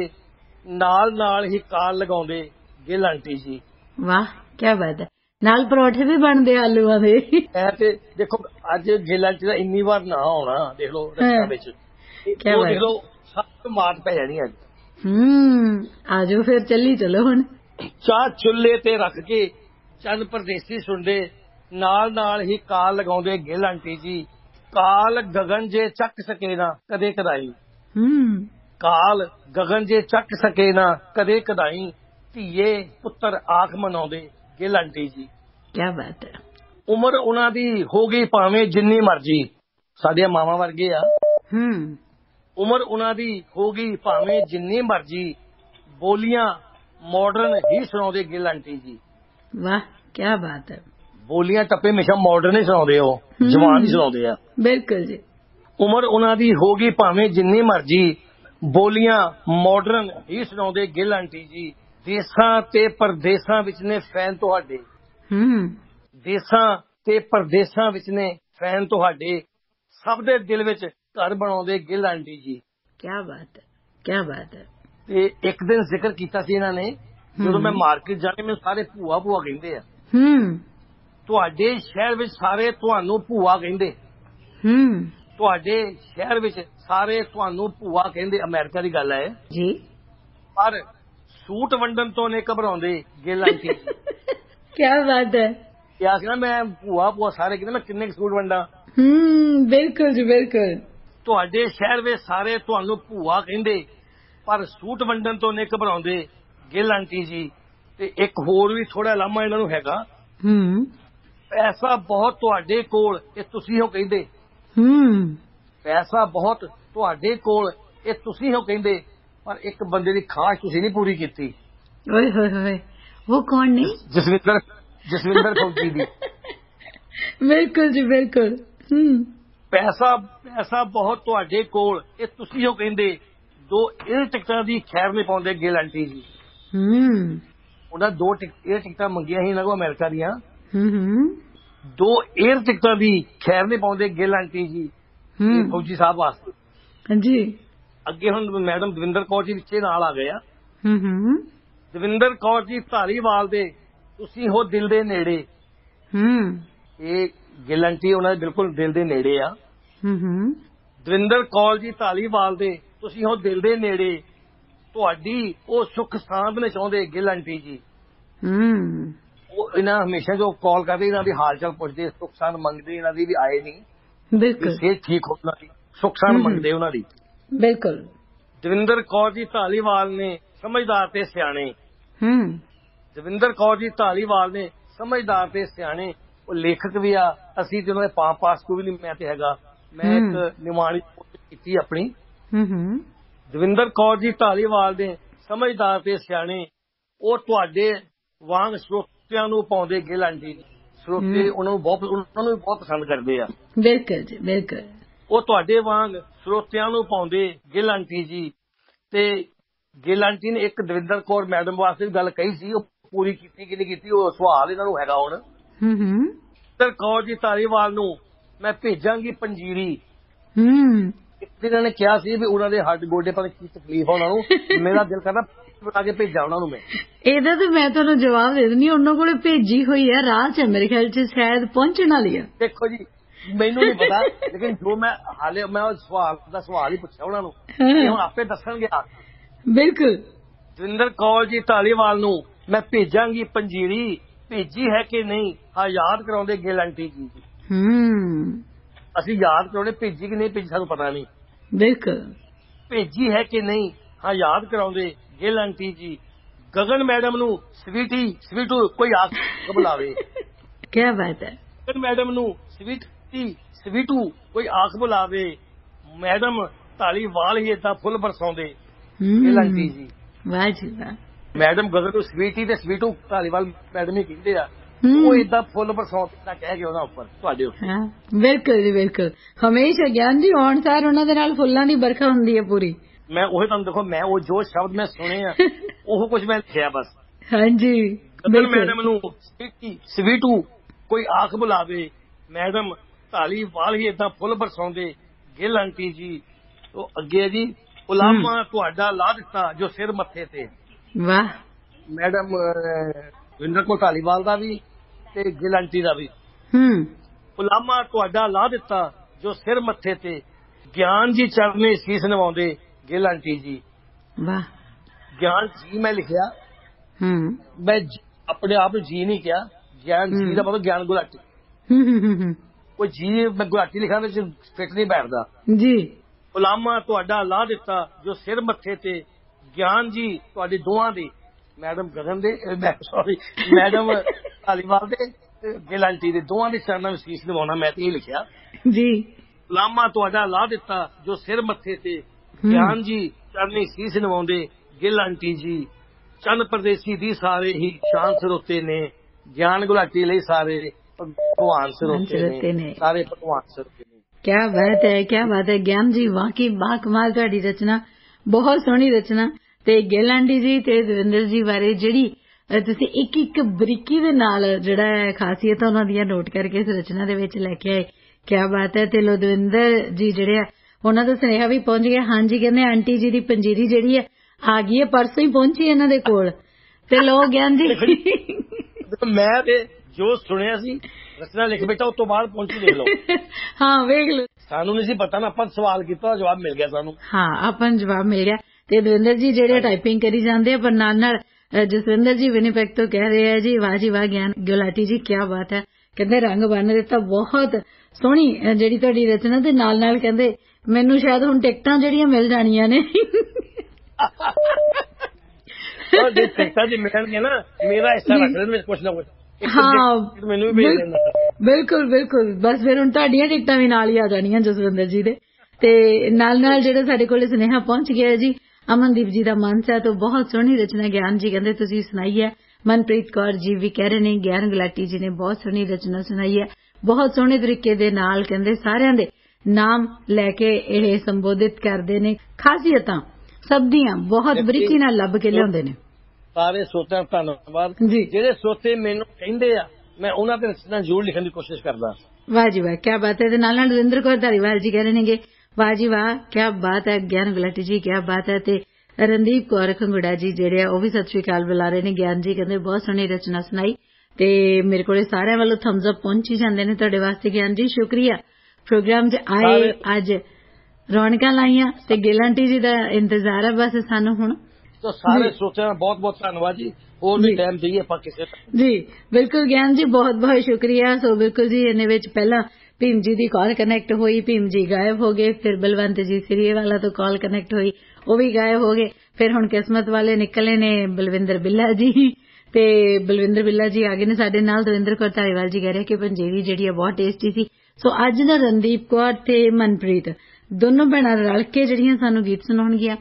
ਨਾਲ ਨਾਲ ਹੀ ਕਾਲ ਲਗਾਉਂਦੇ ਗਿੱਲ ਆਂਟੀ ਜੀ ਵਾਹ ਕੀ ਬਾਤ ਹੈ ਨਾਲ ਪਰੌਠੇ ਵੀ ਬਣਦੇ ਆਲੂਆਂ ਦੇ ਐ ਤੇ ਦੇਖੋ ਅੱਜ ਗਿੱਲ ਆਂਟੀ ਦਾ ਇੰਨੀ ਵਾਰ ਨਾ ਆਉਣਾ ਦੇਖ ਲਓ ਰਸਤਾ ਵਿੱਚ ਉਹ ਦੇਖ ਲਓ ਸੱਤ ਮਾਰ ਪੈ ਜਾਣੀ ਅੱਜ ਹੂੰ ਆਜੋ ਫਿਰ ਚੱਲੀ ਚਲੋ ਹੁਣ ਚਾਹ ਚੁੱਲ੍ਹੇ ਤੇ ਰੱਖ ਕੇ ਚੰਨ ਪਰਦੇਸੀ ਸੁਣਦੇ ਨਾਲ ਨਾਲ ਹੀ ਕਾਲ ਲਗਾਉਂਦੇ ਗਿੱਲ ਆਂਟੀ ਜੀ काल गगन जे चक सके ना कदे कदाई काल गगन जे चक सके ना कदे कदाई धीए पुत्र आख मनाउंदे गिल आंटी जी क्या बात है उम्र उन्हां दी हो गई भावें जिन्नी मर्जी साडियां मावां वर्गे आ उम्र उन्हां दी हो गई भावें जिन्नी मर्जी बोलियां मॉडर्न ही सुनाउंदे गिल आंटी जी वाह क्या बात है बोलियां टप्पे हमेशा मॉडर्न ही सुनाउंदे हो जवान ही सुनाउंदे आ बिल्कुल जी उम्र उन्हां दी होगी भावें जिन्नी मर्जी बोलियां मॉडर्न ही सुनाउंदे गिल आंटी जी देसां ते परदेसां विच ने फैन तुहाडे देसां ते परदेसां विच ने फैन तुहाडे सब दे दिल विच घर बनाउंदे गिल आंटी जी क्या बात है क्या बात है ते इक दिन जिक्र कीता सी इन्हां ने जदों मैं मार्केट जाने मैनूं सारे भूआ भूआ कहिंदे आ ਤੁਹਾਡੇ ਸ਼ਹਿਰ ਵਿੱਚ ਸਾਰੇ ਤੁਹਾਨੂੰ ਭੂਆ ਕਹਿੰਦੇ ਹੂੰ ਤੁਹਾਡੇ ਸ਼ਹਿਰ ਵਿੱਚ ਸਾਰੇ ਤੁਹਾਨੂੰ ਭੂਆ ਕਹਿੰਦੇ ਅਮਰੀਕਾ ਦੀ ਗੱਲ ਹੈ ਜੀ ਪਰ ਸੂਟ ਵੰਡਣ ਤੋਂ ਨੇ ਘਬਰਾਉਂਦੇ ਗਿੱਲ ਆਂਟੀ ਕੀ ਬਾਤ ਹੈ ਯਾਰ ਨਾ ਮੈਂ ਭੂਆ ਭੂਆ ਸਾਰੇ ਕਹਿੰਦੇ ਮੈਂ ਕਿੰਨੇ ਸੂਟ ਵੰਡਾ ਹੂੰ ਬਿਲਕੁਲ ਜੀ ਬਿਲਕੁਲ ਤੁਹਾਡੇ ਸ਼ਹਿਰ ਵਿੱਚ ਸਾਰੇ ਤੁਹਾਨੂੰ ਭੂਆ ਕਹਿੰਦੇ पर सूट वंडन तो नहीं घबराउंदे गिल आंटी जी। ते एक होर भी थोड़ा लामा इन्हां नूं हैगा पैसा बहुत तुहाडे कोल ए तुसीं हो कहिंदे पैसा बहुत तुहाडे कोल ए तुसीं हो कहिंदे पर एक बंदे दी खाश तुसीं नहीं पूरी कीती। ओए होए होए वो कौन ने जसविंदर जसविंदर फौजी दी। बिल्कुल जी बिल्कुल पैसा पैसा बहुत तुहाडे कोल ए तुसीं हो कहिंदे दो एयर टिकटा की खैर नहीं पाते गिल आंटी जी। उन्होंने दो एयर टिकटा मंगिया ही इन्होंने अमेरिका दिया दो एयर टिकटा की खैर नहीं पाते गिल आंटी जी फौजी साहब वास्ते जी। अगे हम मैडम दविंदर कौर जी पिछे नाल आ गए। दविंदर कौर जी धारीवाल दे तुसीं हो दिल दे नेड़े ये गिल आंटी उन्होंने बिल्कुल दिल दे नेड़े आ। दविंदर कौर जी धारीवाल दे तुसीं हो दिल दे नेड़े तुहाडी ओ सुख सांभ ने चाहुंदे गिल आंटी जी। इन्हां हमेशा जो कॉल करदे इन्हां दी हाल चाल पुछदे सुख सांभ मंगदे इन्हां दी भी आए नहीं बिल्कुल सेहत ठीक होना दी सुख सांभ मंगदे उन्हां दी बिल्कुल। दविंदर कौर जी धारीवाल ने समझदार ते सियाणे दविंदर कौर जी धारीवाल ने समझदार ते सियाणे ओ लेखक भी आ असीं ते उन्हां दे पाप पासकू भी नहीं मैं ते हैगा मैं एक निमाणी कीती अपनी। दविंदर कौर जी धारीवाल ने समझदार ते सियाणे ओ तुहाडे वांग श्रोतियां नूं पाउंदे गिल आंटी श्रोते उन्होंने बहुत उन्होंने भी बहुत पसंद करते हैं बिल्कुल जी बिल्कुल ओ तुहाडे वांग श्रोतियां नूं पाउंदे गिल आंटी जी। ते गिल आंटी ने एक दविंदर कौर मैडम वास्ते गल कही सी ओ पूरी कीती कि नहीं कीती ओ सवाल इन्हां नूं हैगा हुण। दविंदर कौर जी धारीवाल नूं मैं भेजांगी पंजीरी ने कहा हड्ड गोडे पर तकलीफ है मेरा दिल करना बना के भेजा उन्होंने मैं एदा तो मैं तुहानू जवाब दे दिंदी उन्होंने कोल भेजी हुई है राह च मेरे ख्याल च शायद पहुंचण वाली है। देखो जी मैनू नहीं पता लेकिन जो मैं हाले मैं सवाल दा सवाल ही पुछया उन्होंने हुण आपे दसणगे। बिल्कुल दविंदर कौर जी धारीवाल नू मैं भेजांगी पंजीरी भेजी है कि नहीं हाँ याद कराउंदे गिल आंटी जी। असि याद कराने भेजी कि नहीं भेजी सानू पता नहीं बिल्कुल भेजी है कि नहीं हाँ याद कराउंदे गिल आंटी जी। गगन मैडम नू स्वीटी स्वीटू कोई आके बुलावे क्या बात है गगन मैडम नू स्वीटी स्वीटू कोई आके बुलावे मैडम धारीवाल ही ऐसा फुल बरसाउंदे गिल आंटी जी। वाह जी वाह मैडम गगन नू स्वीटी ते स्वीटू धारीवाल मैडम ही कहंदे आ फुल बरसात कह के उपर। बिलकुल जी बिलकुल हमेशा ज्ञान जी आने सार उन्होंने नाल फुलां दी बरखा हुंदी है पूरी। मैं ओही तुहानू देखो मैं वो जो शब्द मैं सुने आ ओहो कुछ मैं लिखिया बस। हां जी बिलकुल मैडम नू स्वीटू कोई आख बुलावे मैडम धारीवाल ही ऐसा फुल बरसाउंदे गिल आंटी जी। तो अगे जी उलामा तुहाडा ला दिता जो सिर मथे ते वाह मैडम दविंदर कौर धारीवाल का भी गिल आंटी का भी उलामा तुहाडा ला दिता जो सिर मथे ते ज्ञान जी चरने शीस नवाउंदे गिल आंटी जी। वाह ज्ञान जी मैं लिखिया मैं अपने आप जी नहीं किया ज्ञान जी का मतलब ज्ञान गुलाटी कोई जी मैं गुलाटी लिखा फिट नहीं बैठता जी। उलामा तुहाडा ला दिता जो सिर मथे ते ज्ञान जी तुहाडे दोहां दे मैडम गगन दे सॉरी मैडम धारीवाल दे गिल आंटी दे दोहां दे चरणां विच शीश नवाउणा मैं ते लिखिया जी। लामा तुहाडा ला दिता जो सिर मथे ते ज्ञान जी चरणी शीश नवाउंदे गिल आंटी जी। चन्न परदेसी दी सारे ही शान सरोते ने ज्ञान गुलाटी लई सारे भगवान सरोते ने सारे भगवान सरोते ने। क्या बात है क्या बात है ज्ञान जी वाकई बाकमाल तुहाडी रचना बहुत सोहणी रचना। ਤੇ ਗਿੱਲ ਆਂਟੀ ਜੀ ਤੇ ਦਵਿੰਦਰ ਜੀ ਬਾਰੇ ਜਿਹੜੀ ਤੁਸੀਂ ਇੱਕ ਇੱਕ ਬਰੀਕੀ ਦੇ ਨਾਲ ਜਿਹੜਾ ਖਾਸੀਅਤ ਉਹਨਾਂ ਦੀਆਂ ਨੋਟ ਕਰਕੇ ਇਸ ਰਚਨਾ ਦੇ ਵਿੱਚ ਲੈ ਕੇ ਆਏ ਕਿਆ ਬਾਤ ਹੈ। ਤੇ ਲੋ ਦਵਿੰਦਰ ਜੀ ਜਿਹੜੇ ਉਹਨਾਂ ਦਾ ਸੁਨੇਹਾ ਵੀ ਪਹੁੰਚ ਗਿਆ। ਹਾਂਜੀ ਕਹਿੰਦੇ ਆਂਟੀ ਜੀ ਦੀ ਪੰਜੀਰੀ ਜਿਹੜੀ ਹੈ ਆ ਗਈ ਹੈ ਪਰਸੋਂ ਹੀ ਪਹੁੰਚੀ ਇਹਨਾਂ ਦੇ ਕੋਲ। ਤੇ ਲੋ ਗਿਆਨ ਜੀ ਮੈਂ ਤੇ ਜੋ ਸੁਣਿਆ ਸੀ ਰਚਨਾ ਲਿਖ ਬੈਠਾ ਉਸ ਤੋਂ ਬਾਅਦ ਪਹੁੰਚੀ ਦੇਖ ਲਓ। ਹਾਂ ਵੇਖ ਲਓ ਸਾਨੂੰ ਨਹੀਂ ਸੀ ਪਤਾ ਨਾ ਆਪਾਂ ਸਵਾਲ ਕੀਤਾ ਜਵਾਬ ਮਿਲ ਗਿਆ ਸਾਨੂੰ। ਹਾਂ ਆਪਾਂ ਨੂੰ ਜਵਾਬ ਮਿਲ ਗਿਆ। ਤੇ ਦਵਿੰਦਰ ਜੀ ਜਿਹੜੇ ਟਾਈਪਿੰਗ ਕਰੀ ਜਾਂਦੇ ਆ ਪਰ ਨਾਲ ਨਾਲ ਜਸਵਿੰਦਰ ਜੀ ਵਿਨੀਪੈਗ ਤੋਂ ਕਹਿ ਰਹੇ ਆ ਜੀ ਵਾਹ ਜੀ ਵਾਹ ਗਿਆਨ ਗੁਲਾਟੀ ਜੀ ਕਿਆ ਬਾਤ ਹੈ। ਕਹਿੰਦੇ ਰੰਗ ਬੰਨ ਦਿੱਤਾ ਬਹੁਤ ਸੋਹਣੀ ਜਿਹੜੀ ਤੁਹਾਡੀ ਰਚਨਾ ਦੇ ਨਾਲ ਨਾਲ ਕਹਿੰਦੇ ਮੈਨੂੰ ਸ਼ਾਇਦ ਹੁਣ ਟਿਕਟਾਂ ਜਿਹੜੀਆਂ ਮਿਲ ਜਾਣੀਆਂ ਨੇ ਜੇ ਟਿਕਟਾਂ ਜੇ ਮਿਲਣਗੀਆਂ ਨਾ ਮੇਰਾ ਹਿੱਸਾ ਰੱਖ ਦੇ ਕੁਛ ਨਾ ਕੁਛ। ਹਾਂ ਮੈਨੂੰ ਵੀ ਭੇਜ ਦੇਣਾ। ਬਿਲਕੁਲ ਬਿਲਕੁਲ ਬਸ ਫਿਰ ਹੁਣ ਤੁਹਾਡੀਆਂ ਟਿਕਟਾਂ ਵੀ ਨਾਲ ਹੀ ਆ ਜਾਣੀਆਂ ਜਸਵਿੰਦਰ ਜੀ ਦੇ। ਤੇ ਨਾਲ ਨਾਲ ਜਿਹੜਾ ਸਾਡੇ ਕੋਲ ਸੁਨੇਹਾ ਪਹੁੰਚ ਗਿਆ ਜੀ ਅਮਨਦੀਪ ਜੀ ਦਾ ਮਾਨਸਾ ਤੋਂ ਬਹੁਤ ਸੋਹਣੀ ਰਚਨਾ ਗਿਆਨ ਜੀ ਕਹਿੰਦੇ ਤੁਸੀਂ ਸੁਣਾਈ ਹੈ। ਮਨਪ੍ਰੀਤ ਕੌਰ ਜੀ ਵੀ ਕਹਿ ਰਹੇ ਨੇ ਗਿਆਨ ਗੁਲਾਟੀ ਜੀ ਨੇ ਬਹੁਤ ਸੋਹਣੀ ਰਚਨਾ ਸੁਣਾਈ ਹੈ ਬਹੁਤ ਸੋਹਣੇ ਤਰੀਕੇ ਦੇ ਨਾਲ ਕਹਿੰਦੇ ਸਾਰਿਆਂ ਦੇ ਨਾਮ ਲੈ ਕੇ ਇਹ ਸੰਬੋਧਿਤ ਕਰਦੇ ਨੇ ਖਾਸੀਅਤਾਂ ਸਭ ਦੀਆਂ ਬਹੁਤ ਬਰੀਕੀ ਨਾਲ ਲੱਭ ਕੇ ਲਿਆਉਂਦੇ ਨੇ। ਸਾਰੇ ਸੋਤਿਆਂ ਦਾ ਧੰਨਵਾਦ ਜਿਹੜੇ ਸੋਤੇ ਮੈਨੂੰ ਕਹਿੰਦੇ ਆ ਮੈਂ ਉਹਨਾਂ ਦੇ ਰਚਨਾ ਜ਼ਰੂਰ ਲਿਖਣ ਦੀ ਕੋਸ਼ਿਸ਼ ਕਰਦਾ। ਵਾਹ ਜੀ ਵਾਹ ਕਿਆ ਬਾਤ ਹੈ। ਤੇ ਨਾਲ ਨਾਲ ਨਰਿੰਦਰ ਕੌਰ ਧਾਰੀਵਾਲ ਜੀ ਕਹਿ ਰਹੇ ਨੇ ਵਾਹ ਜੀ ਵਾਹ ਕਿਆ ਬਾਤ ਹੈ ਗਿਆਨ ਗੁਲਾਟੀ ਜੀ ਕਿਆ ਬਾਤ ਹੈ। ਤੇ ਰਣਦੀਪ ਕੌਰ ਖੰਗੂੜਾ ਜੀ ਜਿਹੜੇ ਆ ਉਹ ਵੀ ਸਤਿ ਸ਼੍ਰੀ ਅਕਾਲ ਬੁਲਾ ਰਹੇ ਨੇ। ਗਿਆਨ ਜੀ ਕਹਿੰਦੇ ਬਹੁਤ ਸੋਹਣੀ ਰਚਨਾ ਸੁਣਾਈ ਤੇ ਮੇਰੇ ਕੋਲੇ ਸਾਰਿਆਂ ਵੱਲੋਂ ਥੰਬਸ ਅਪ ਪਹੁੰਚੀ ਜਾਂਦੇ ਨੇ ਤੁਹਾਡੇ ਵਾਸਤੇ। ਗਿਆਨ ਜੀ ਸ਼ੁਕਰੀਆ ਪ੍ਰੋਗਰਾਮ 'ਚ ਆਏ ਅੱਜ ਰੌਣਕਾਂ ਲਾਈਆਂ ਤੇ ਗੇਲਾਂਟੀ ਜੀ ਦਾ ਇੰਤਜ਼ਾਰ ਹੈ ਬਸ ਸਾਨੂੰ ਹੁਣ। ਤਾਂ ਸਾਰੇ ਸੋਚਿਆ ਬਹੁਤ ਬਹੁਤ ਧੰਨਵਾਦ ਜੀ ਹੋਰ ਵੀ ਟਾਈਮ ਦਈਏ ਆਪਾਂ ਕਿਸੇ ਜੀ। ਬਿਲਕੁਲ ਗਿਆਨ ਜੀ ਬਹੁਤ ਬਹੁਤ ਸ਼ੁਕਰੀਆ। ਸੋ ਬਿਲਕੁਲ ਜੀ ਇਹਨੇ ਵਿੱਚ ਪਹਿਲਾਂ ਭੀਮ ਜੀ ਦੀ ਕਾਲ ਕਨੈਕਟ ਹੋਈ ਭੀਮ ਜੀ ਗਾਇਬ ਹੋ ਗਏ ਫਿਰ ਬਲਵੰਤ ਜੀ ਸਿਰੀਏ ਵਾਲਾ ਤੋਂ ਕਾਲ ਕਨੈਕਟ ਹੋਈ ਉਹ ਵੀ ਗਾਇਬ ਹੋ ਗਏ ਫਿਰ ਹੁਣ ਕਿਸਮਤ ਵਾਲੇ ਨਿਕਲੇ ਨੇ ਬਲਵਿੰਦਰ ਬਿੱਲਾ ਜੀ ਤੇ ਬਲਵਿੰਦਰ ਬਿੱਲਾ ਜੀ ਆ ਗਏ ਨੇ ਸਾਡੇ ਨਾਲ। ਦਵਿੰਦਰ ਕੌਰ ਧਾਰੀਵਾਲ ਜੀ ਕਹਿ ਰਹੇ ਕਿ ਪੰਜੀਰੀ ਜਿਹੜੀ ਆ ਬਹੁਤ ਟੇਸਟੀ ਸੀ। ਸੋ ਅੱਜ ਦਾ ਰਣਦੀਪ ਕੌਰ ਤੇ ਮਨਪ੍ਰੀਤ ਦੋਨੋਂ ਭੈਣਾਂ ਰਲ ਕੇ ਜਿਹੜੀਆਂ ਸਾਨੂੰ ਗੀਤ ਸੁਣਾਉਣਗੀਆਂ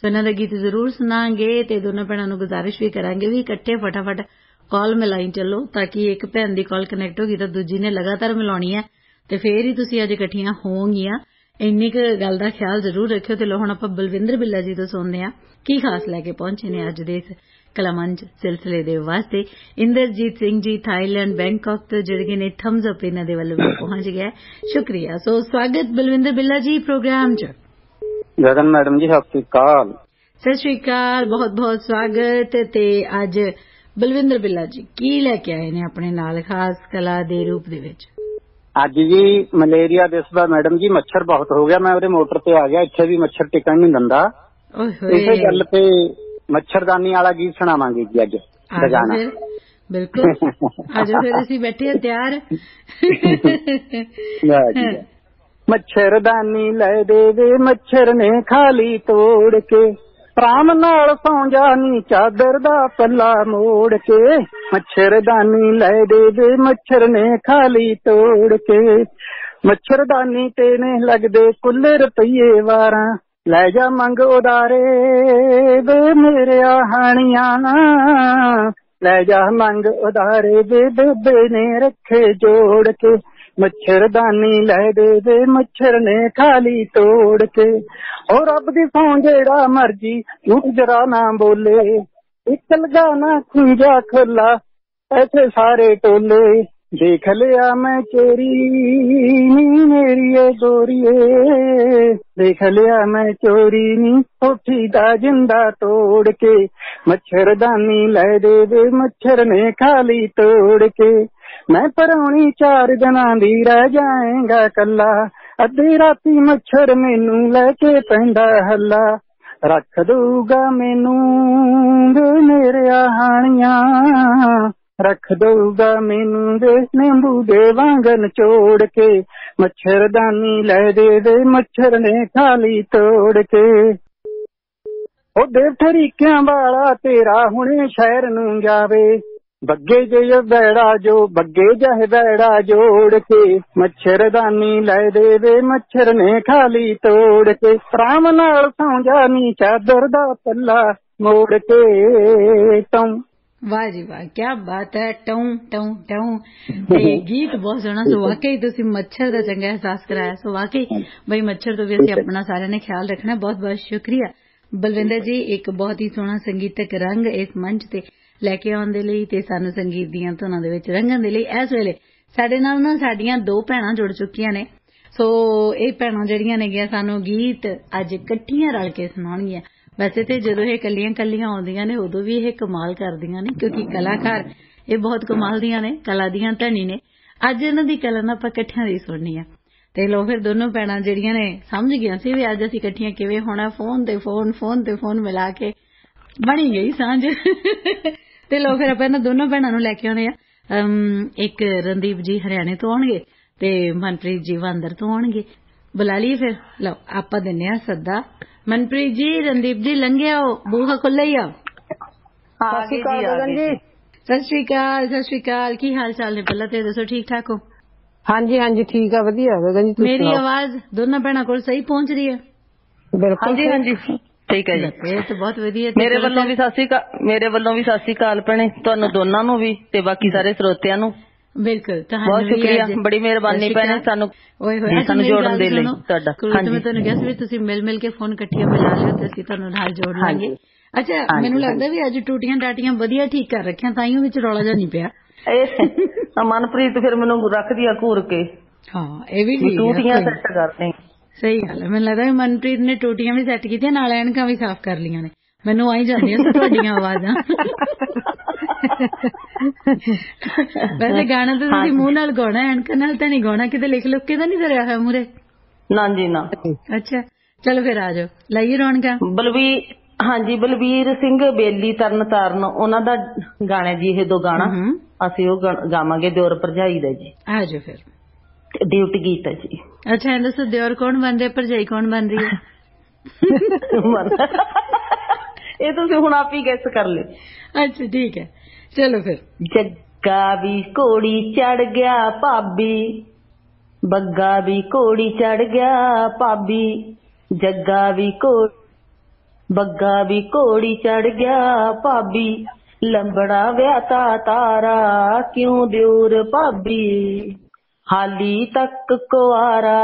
ਸੋ ਇਹਨਾਂ ਦਾ ਗੀਤ ਜ਼ਰੂਰ ਸੁਣਾਂਗੇ ਤੇ ਦੋਨੋਂ ਭੈਣਾਂ ਨੂੰ ਗੁਜ਼ਾਰਿਸ਼ ਵੀ ਕਰਾਂਗੇ ਵੀ ਇਕੱਠੇ ਫਟਾਫਟ ਕਾਲ ਮਿਲਾਈ ਚੱਲੋ ਤਾਂ ਕਿ ਇੱਕ ਭੈਣ ਦੀ ਕਾਲ ਕਨੈਕਟ ਹੋ ਗਈ ਤਾਂ ਦੂਜੀ ਨੇ ਲਗਾਤਾਰ ਮਿਲਾਉਣੀ ਹੈ ਤੇ ਫੇਰ ਹੀ ਤੁਸੀਂ ਅੱਜ ਇਕੱਠੀਆਂ ਹੋਵੋਗੀਆਂ। ਇੰਨੀ ਕੁ ਗੱਲ ਦਾ ਖਿਆਲ ਜ਼ਰੂਰ ਰੱਖਿਓ। ਤੇ ਲੋ ਹੁਣ ਆਪਾਂ ਬਲਵਿੰਦਰ ਬਿੱਲਾ ਜੀ ਤੋਂ ਸੁਣਦੇ ਹਾਂ ਕੀ ਖਾਸ ਲੈ ਕੇ ਪਹੁੰਚੇ ਨੇ ਅੱਜ ਦੇ ਇਸ ਕਲਾਮੰਚ ਸਿਲਸਿਲੇ ਦੇ ਵਾਸਤੇ। ਇੰਦਰਜੀਤ ਸਿੰਘ ਜੀ ਥਾਈਲੈਂਡ ਬੈਂਕਾਕ ਤੋਂ ਜੁੜ ਗਏ ਨੇ ਥੰਬਸ ਅਪ ਇਹਨਾਂ ਦੇ ਵੱਲੋਂ ਵੀ ਪਹੁੰਚ ਗਿਆ ਸ਼ੁਕਰੀਆ। ਸੋ ਸਵਾਗਤ ਬਲਵਿੰਦਰ ਬਿੱਲਾ ਜੀ ਪ੍ਰੋਗਰਾਮ 'ਚ। ਗਗਨ ਮੈਡਮ ਜੀ ਸਤਿ ਸ਼੍ਰੀ ਅਕਾਲ। ਸਤਿ ਸ਼੍ਰੀ ਅਕਾਲ ਬਹੁਤ ਬਹੁਤ ਸਵਾਗਤ। ਤੇ ਅੱਜ ਬਲਵਿੰਦਰ ਬਿੱਲਾ ਜੀ ਕੀ ਲੈ ਕੇ ਆਏ ਨੇ ਆਪਣੇ ਨਾਲ ਖਾਸ ਕਲਾ ਦੇ ਰੂਪ ਦੇ ਵਿੱਚ? ਅੱਜ ਜੀ ਮਲੇਰੀਆ ਦਿਸਦਾ ਮੈਡਮ ਜੀ ਮੱਛਰ ਬਹੁਤ ਹੋ ਗਿਆ ਮੈਂ ਉਹਦੇ ਮੋਟਰ ਤੇ ਆ ਗਿਆ ਇੱਥੇ ਵੀ ਮੱਛਰ ਟਿਕਣ ਨਹੀਂ ਦਿੰਦਾ ਇਸੇ ਗੱਲ ਤੇ ਮੱਛਰਦਾਨੀ ਵਾਲਾ ਗੀਤ ਸੁਣਾਵਾਂਗੇ ਜੀ ਅੱਜ ਗਾਣਾ। ਬਿਲਕੁਲ ਅੱਜ ਫਿਰ ਅਸੀਂ ਬੈਠੇ ਹਾਂ ਤਿਆਰ। ਮੱਛਰਦਾਨੀ ਲੈ ਦੇਵੇ ਮੱਛਰ ਨੇ ਖਾਲੀ ਤੋੜ ਕੇ ਰਾਮ ਨਾਲ ਸੌਂ ਜਾਣੀ ਚਾਦਰ ਦਾ ਪੱਲਾ ਮੋੜ ਕੇ ਮੱਛਰਦਾਨੀ ਲੈ ਦੇ ਦੇ ਮੱਛਰ ਨੇ ਖਾਲੀ ਤੋੜ ਕੇ ਮੱਛਰਦਾਨੀ ਤੇ ਨੇ ਲੱਗਦੇ ਕੁੱਲ ਰੁਪਈਏ ਵਾਰਾਂ ਲੈ ਜਾ ਮੰਗ ਉਦਾਰੇ ਬੇ ਮੇਰੇ ਹਾਣੀਆਂ ਨਾ ਲੈ ਜਾ ਮੰਗ ਉਦਾਰੇ ਬੇ ਬੇਬੇ ਨੇ ਰੱਖੇ ਜੋੜ ਕੇ ਮੱਛਰਦਾਨੀ ਲੈ ਦੇ ਦੇ ਮੱਛਰ ਨੇ ਖਾਲੀ ਤੋੜ ਕੇ ਉਹ ਰੱਬ ਦੀ ਸੌਂ ਜਿਹੜਾ ਮਰਜੀ ਤੂੰ ਜਰਾ ਨਾ ਬੋਲੇ ਇਕਲ ਗਾਣਾ ਖੁੰਜਾ ਖੁੱਲਾ ਐਸੇ ਸਾਰੇ ਟੋਲੇ ਦੇਖ ਲਿਆ ਮੈਂ ਚੋਰੀ ਨੀ ਮੇਰੀ ਏ ਗੋਰੀਏ ਦੇਖ ਲਿਆ ਮੈਂ ਚੋਰੀ ਨੀ ਹੋਠੀ ਦਾ ਜਿੰਦਾ ਤੋੜ ਕੇ ਮੱਛਰਦਾਨੀ ਲੈ ਦੇ ਦੇ ਮੱਛਰ ਨੇ ਖਾਲੀ ਤੋੜ ਕੇ ਮੈਂ ਪਰਾਉਣੀ ਚਾਰ ਜਨਾਂ ਦੀ ਰਹਿ ਜਾਏਗਾ ਕੱਲਾ ਅੱਧੀ ਰਾਤੀ ਮੱਛਰ ਮੈਨੂੰ ਲੈ ਕੇ ਪੈਂਦਾ ਹੱਲਾ ਰੱਖ ਦਊਗਾ ਮੈਨੂੰ ਦੇ ਮੇਰੇ ਹਾਣੀਆਂ ਰੱਖ ਦਊਗਾ ਮੈਨੂੰ ਦੇ ਨਿੰਬੂ ਦੇ ਵਾਂਗਣ ਚੋੜ ਕੇ ਮੱਛਰਦਾਨੀ ਲੈ ਦੇ ਦੇ ਮੱਛਰ ਨੇ ਖਾਲੀ ਤੋੜ ਕੇ ਉਹ ਦੇ ਠਰੀਕਿਆਂ ਵਾਲਾ ਤੇਰਾ ਹੁਣੇ ਸ਼ਹਿਰ ਨੂੰ ਜਾਵੇ ਬੱਗੇ ਜਿਹੇ ਬੈੜਾ ਜੋ ਬੱਗੇ ਜਿਹੇ ਬੈੜਾ ਜੋੜ ਕੇ ਮੱਛਰਦਾਨੀ ਲੈ ਦੇ ਦੇ ਮੱਛਰ ਨੇ ਖਾਲੀ ਤੋੜ ਕੇ ਰਾਮ ਨਾਲ ਸੌਂ ਜਾਣੀ ਚਾਦਰ ਦਾ ਪੱਲਾ ਮੋੜ ਕੇ ਟੌਂ। ਵਾਹ ਜੀ ਵਾਹ ਕਿਆ ਬਾਤ ਹੈ ਟੌਂ ਟੌਂ ਟੌਂ। ਤੇ ਗੀਤ ਬਹੁਤ ਸੋਹਣਾ। ਸੋ ਵਾਕਈ ਤੁਸੀਂ ਮੱਛਰ ਦਾ ਚੰਗਾ ਅਹਿਸਾਸ ਕਰਾਇਆ। ਸੋ ਵਾਕਈ ਬਈ ਮੱਛਰ ਤੋਂ ਵੀ ਅਸੀਂ ਆਪਣਾ ਸਾਰਿਆਂ ਨੇ ਖਿਆਲ ਰੱਖਣਾ। ਬਹੁਤ ਬਹੁਤ ਸ਼ੁਕਰੀਆ ਬਲਵਿੰਦਰ ਜੀ ਇੱਕ ਬਹੁਤ ਹੀ ਸੋਹਣਾ ਸੰਗੀਤਕ ਰੰਗ ਇਸ ਮੰਚ ਤੇ ਲੈ ਕੇ ਆਉਣ ਦੇ ਲਈ ਤੇ ਸਾਨੂੰ ਸੰਗੀਤ ਦੀਆਂ ਧੁਨਾਂ ਦੇ ਵਿੱਚ ਰੰਗਣ ਦੇ ਲਈ। ਇਸ ਵੇਲੇ ਸਾਡੇ ਨਾਲ ਨਾ ਸਾਡੀਆਂ ਦੋ ਭੈਣਾਂ ਜੁੜ ਚੁੱਕੀਆਂ ਨੇ। ਸੋ ਇਹ ਭੈਣਾਂ ਜਿਹੜੀਆਂ ਨੇਗੀਆਂ ਸਾਨੂੰ ਗੀਤ ਅੱਜ ਇਕੱਠੀਆਂ ਰਲ ਕੇ ਸੁਣਾਉਣਗੀਆਂ। ਵੈਸੇ ਤੇ ਜਦੋਂ ਇਹ ਇਕੱਲੀਆਂ ਇਕੱਲੀਆਂ ਆਉਂਦੀਆਂ ਨੇ ਉਦੋਂ ਵੀ ਇਹ ਕਮਾਲ ਕਰਦੀਆਂ ਨੇ ਕਿਉਂਕਿ ਕਲਾਕਾਰ ਇਹ ਬਹੁਤ ਕਮਾਲ ਦੀਆਂ ਨੇ ਕਲਾ ਦੀਆਂ ਧਨੀ ਨੇ। ਅੱਜ ਇਹਨਾਂ ਦੀ ਕਲਾ ਨਾ ਆਪਾਂ ਇਕੱਠਿਆਂ ਦੀ ਸੁਣਨੀ ਆ। ਤੇ ਲੋ ਫਿਰ ਦੋਨੋਂ ਭੈਣਾਂ ਜਿਹੜੀਆਂ ਨੇ ਸਮਝ ਗਈਆਂ ਸੀ ਵੀ ਅੱਜ ਅਸੀਂ ਇਕੱਠੀਆਂ ਕਿਵੇਂ ਹੋਣਾ ਫੋਨ ਤੇ ਫੋਨ ਫੋਨ ਤੇ ਫੋਨ ਮਿਲਾ ਕੇ ਬਣੀ ਗਈ ਸਾਂਝ। ਤੇ ਲੋ ਫਿਰ ਆਪਾਂ ਇਹਨਾਂ ਦੋਨੋਂ ਭੈਣਾਂ ਨੂੰ ਲੈ ਕੇ ਆਉਣੇ ਆ। ਇੱਕ ਰਣਦੀਪ ਜੀ ਹਰਿਆਣੇ ਤੋਂ ਆਉਣਗੇ ਤੇ ਮਨਪ੍ਰੀਤ ਜੀ ਵਾਂਦਰ ਤੋਂ ਆਉਣਗੇ। बुला ली फिर लो आप दिने सदा मनप्रीत जी रणदीप जी लंघे आओ बूहा खुले ही आओ। सत श्री अकाल। सत श्री अकाल। की हाल चाल ने पहला ते दसो ठीक ठाक हो? हां जी हां जी ठीक है वधिया। गगन जी मेरी आवाज दोनों भैणा को सही पहुंच रही है? बिल्कुल। हां जी हां जी ठीक है जी। ये तो बहुत वधिया। मेरे ਵੱਲੋਂ ਵੀ ਸਤਿ ਸ਼੍ਰੀ ਅਕਾਲ। मेरे ਵੱਲੋਂ ਵੀ ਸਤਿ ਸ਼੍ਰੀ ਅਕਾਲ ਭੈਣੇ ਤੁਹਾਨੂੰ ਦੋਨਾਂ ਨੂੰ ਵੀ ਤੇ ਬਾਕੀ ਸਾਰੇ ਸਰੋਤਿਆਂ ਨੂੰ। बिल्कुल बहुत शुक्रिया बड़ी मेहरबानी भैने सानू सानू जोड़न दे लई तुहाडा। हां जी मैं तुहानू कहा सी वी तुसी मिल मिल के फोन कट्ठिया मिला लियो ते असीं तुहानू नाल जोड़ लांगे। अच्छा मैनू लगदा वी अज टूटियां टाटियां वधिया ठीक कर रखियां ताइयों विच रौला जा नहीं पिया। मनप्रीत फिर मैनू रखदी आ घूर के। हां ए वी ठीक टूटियां सेट करदे सही गल है। मैनू लगदा वी मनप्रीत ने टूटियां भी सेट कीतियां नाल ऐनकां भी साफ कर लियां ने। मैनू आई जांदियां तुहाडीयां आवाज़ां। वैसे गाना तो तुसी मूंह नाल गाना ऐनक नाल तां नहीं गाना किते लिख लुक के तां नहीं धरिया होया मूरे? ना जी ना। अच्छा चलो फिर आ जाओ लाइए रौनका। बलवीर हां जी बलवीर सिंह बेली तरन तारन उन्हां दा गाना जी ये दो गाना असीं ओह गावांगे दिओर भरजाई दा जी। आ जाओ फिर ड्यूटी गीत है जी। अच्छा ये दसो दिओर कौन बन रहा भरजाई कौन बन रही है? ये तुसी हुण आप ही गैस कर लो। अच्छा ठीक है चलो फिर। जग्गा भी कोड़ी चढ़ गया भाभी बग्गा भी कोड़ी चढ़ गया भाभी जग्गा भी कोड़ी बग्गा भी कोड़ी चढ़ गया भाभी लंबड़ा व्याता तारा क्यों दियोर भाभी हाली तक कुआरा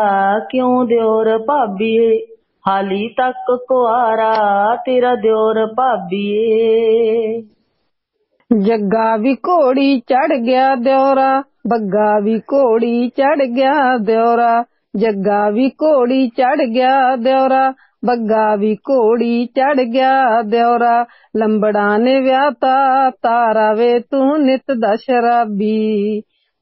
क्यों दियोर भाभी हाली तक कुआरा तेरा दियोर भाभी जग्गा भी घोड़ी चढ़ गया द्योरा बग्गा भी घोड़ी चढ़ गया द्योरा जग्गा भी घोड़ी चढ़ गया द्योरा बग्गा भी घोड़ी चढ़ गया द्योरा लंबड़ा ने व्याता तारा वे तू नित दा शराबी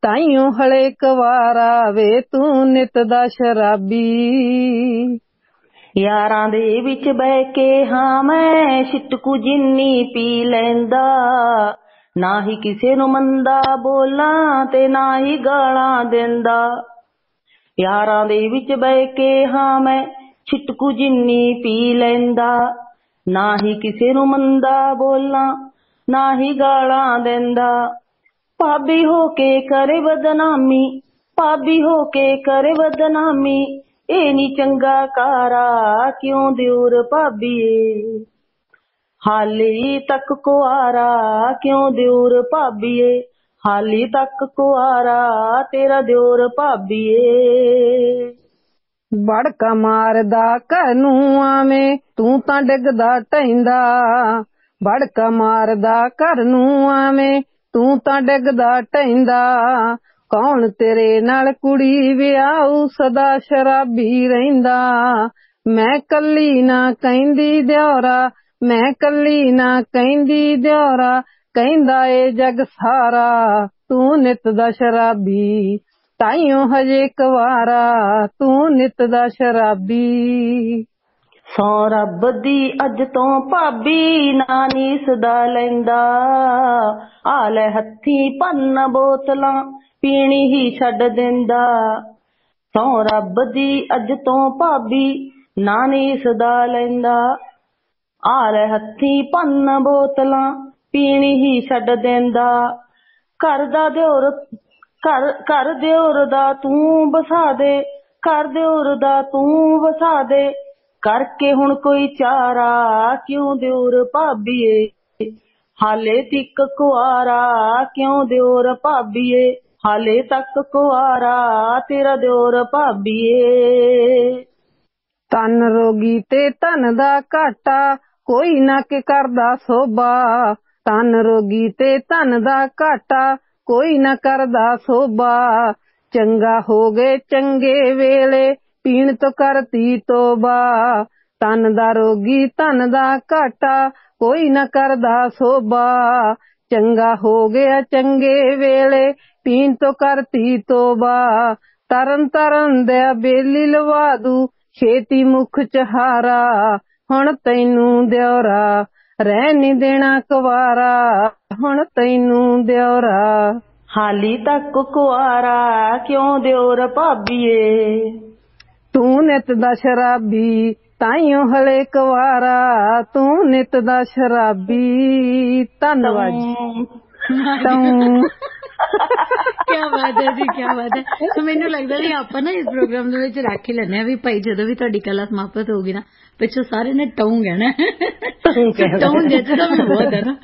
ताइयों हले कवारा वे तू नित दा शराबी यारां दे विच बह के हां मैं छिटकू जिन्नी पी लैंदा ना ही किसे नूं मंदा बोलां ते ना ही गालां देंदा यारां दे विच बह के हां मैं छिटकू जिन्नी पी लैंदा ना ही किसे नूं मंदा बोलां ना ही गालां देंदा भाभी हो के करे बदनामी भाभी हो के करे बदनामी ए नी चंगा कारा क्यों दियोर भाभी हाली तक कुआरा क्यों दियोर भाभी हाली तक कुआरा तेरा दियोर भाभी बड़का मारदा कनू आवे तू तां डिगदा टैंदा बड़का मारदा कनू आवे तू तां डिगदा टैंदा कौन तेरे नाल कुड़ी विआऊ सदा शराबी रहिंदा मैं कली ना कहंदी द्योरा मैं कली ना कहंदी द्योरा कहंदा ए जग सारा तू नित दा शराबी ताइयों हजे कवारा तू नित दा शराबी सौ रब दी अज तो भाभी नानी सदा लैंदा आ लै हथी पन्न बोतलां पीनी ही छड़ देंदा सौ रब दी अज तो भाभी नानी सदा लैंदा आ लै हथी पन्न बोतलां पीनी ही छड़ देंदा घर दा दिओर घर घर दिओर दा तू वसा दे घर दिओर दा तू वसा दे करके हुण कोई चारा क्यों दिओर भाभीए हाले तिक कुआरा क्यों दिओर भाभीए हाले तक कुआरा तेरा दियोर भाभी तन रोगी ते तन दा घाटा कोई ना के करदा सोबा तन रोगी ते तन दा घाटा कोई ना करदा सोबा चंगा हो गए चंगे वेले पीण तो करती तोबा तन दा रोगी तन दा घाटा कोई ना करदा सोबा चंगा हो गया चंगे वेले पीन तो करती तोबा तरन तरन दे बेली लवा दू छेती मुख चहारा हुण तैनू द्योरा रहन नहीं देना कुवारा हुण तैनू द्योरा हाली तक कुआरा क्यों द्योर भाभीए तू नित दा शराबी ताइयों हले कवारा, तू नित दा शराबी। धन्यवाद क्या बात है जी, क्या बात है। तो मैनू लगता है आप ना इस प्रोग्राम रख ही लैंने भी भाई जदों भी तुहाडी कला समाप्त होगी ना पिछो सारे ने टऊ कहना टऊ जचदा भी बहुत है ना।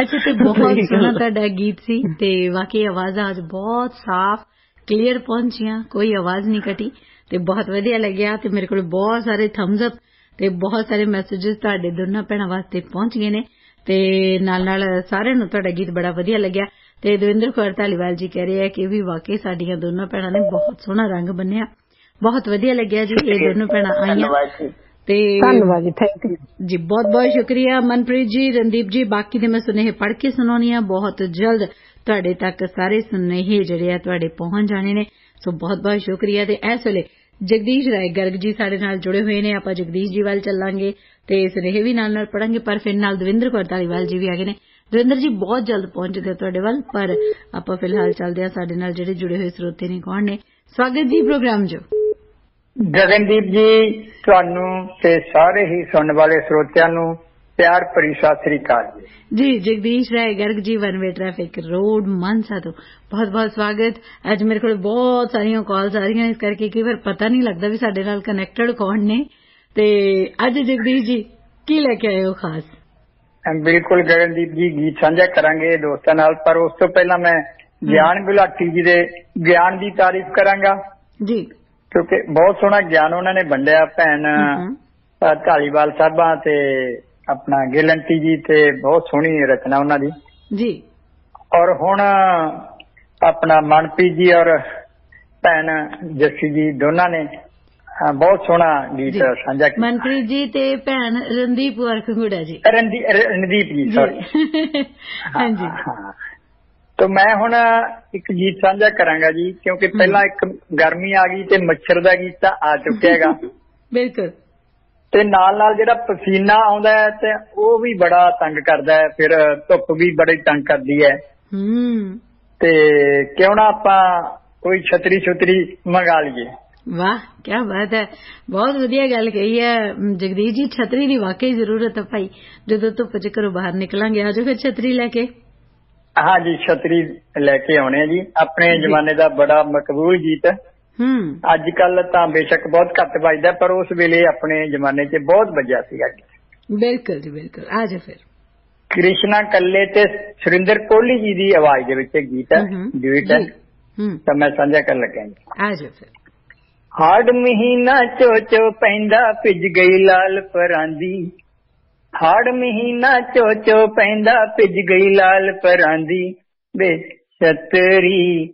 अच्छा तो बहुत सोहना तुहाडा गीत सी ते वाकई आवाज़ां अज बहुत साफ क्लीयर पहुंचिया, कोई आवाज नहीं कटी ते बहुत वधिया लग्या ते मेरे कोल बहुत सारे थम्स अप ते बहुत सारे मैसेजेस तुहाडे दोनों भैणां वास्ते पहुंच गए ने ते नाल नाल सारे नूं तुहाडा गीत बड़ा वधिया लग्या ते दविंदर कौर धालीवाल जी कह रहे हैं कि भी वाकई साडियां दोनों भैणां ने बहुत सोहना रंग बन्निया, बहुत वधिया लग्या जी ए दोनों भैणां आईयां ते धन्नवाद जी, थैंक यू जी, बहुत बहुत शुक्रिया मनप्रीत जी, रणदीप जी। बाकी दे मैं सुनेहे पढ़ के सुनानी आ, बहुत जल्द तुहाडे तक सारे सुनेहे जिहड़े आ तुहाडे पहुंच जाने ने। सो बहुत बहुत शुक्रिया। ते इस वेले जगदीश राय गर्ग जी साडे नाल जुड़े हुए ने, आपां जगदीश जी वाल चलांगे ते सुनेहे भी नाल नाल पढ़ांगे, पर फिर नाल दविंदर कौर धालीवाल जी भी आ गए ने। दविंदर जी बहुत जल्द पहुंचदे आ तुहाडे वल, पर आपां फिलहाल चलदे आ साडे नाल जिहड़े जुड़े होए स्रोते ने कौन ने। स्वागत जी प्रोग्राम जो। गगनदीप जी तुहानू ते सारे ही सुनने वाले श्रोतिया नू प्यार भरी सत श्री अकाल जी। Jagdish Rai Garg ji one way traffic road Mansa तो बहुत बहुत स्वागत। अज मेरे को बहुत सारिया कॉल्स आ रही, इस करके कई बार पता नहीं लगता भी साडे नाल कनेक्टेड कौन ने। ते अज जगदीश जी की लेके आए हो खास? बिलकुल गगनदीप जी, गीत साझा करांगे दोस्तां नाल, पर उस तो पहला मैं ज्ञान गुलाटी जी दे ज्ञान दी तारीफ करांगा जी, क्योंकि बहुत सोहना ज्ञान उन्होंने वंडिया भैन धालीवाल साहबा ते अपना गिलंटी जी ते बहुत सोहनी रचना उन्होंने जी। और हुण अपना मनप्रीत जी और भैन जस्सी जी दोनों ने बहुत सोहना गीत साझा किया। मनप्रीत जी ते भैन रणदीप वरखुड़ा जी, रणदीप जी सॉरी हां जी। तो मैं हुण एक गीत साझा करांगा जी, क्योंकि पहला एक गर्मी आ गई ते मच्छर दा गीत तां आ चुकेगा बिल्कुल, ते नाल नाल जेहड़ा पसीना आउंदा है ते ओह भी बड़ा तंग करदा है, फिर धुप भी बड़ी तंग करदी है ते क्यों ना आपां कोई छतरी छुतरी मंगा लईए। वाह क्या बात है, बहुत वधिया गल कही है जगदीश जी। छतरी दी वाकई जरूरत है भाई, जदों धुप च घरों बाहर निकलांगे आ जाओ फिर छतरी लैके। हाँ जी छतरी लेके आने जी, अपने जमाने का बड़ा मकबूल गीत अजकल तां बेशक बहुत घट बजदा पर उस वेले अपने जमाने च बहुत बजिया सीगा। बिल्कुल जी बिल्कुल, आ जाओ फिर। कृष्णा कल्ले ते सुरिंदर कोहली जी दी आवाज दे विच गीत ड्यूट है, तां मैं साझा करन लगा जी। आ जाओ फिर। हाड़ महीना चो चो पैंदा भिज गई लाल परांदी, हाड़ महीना चो चो पैंदा भिज गई लाल परांदी बे छतरी।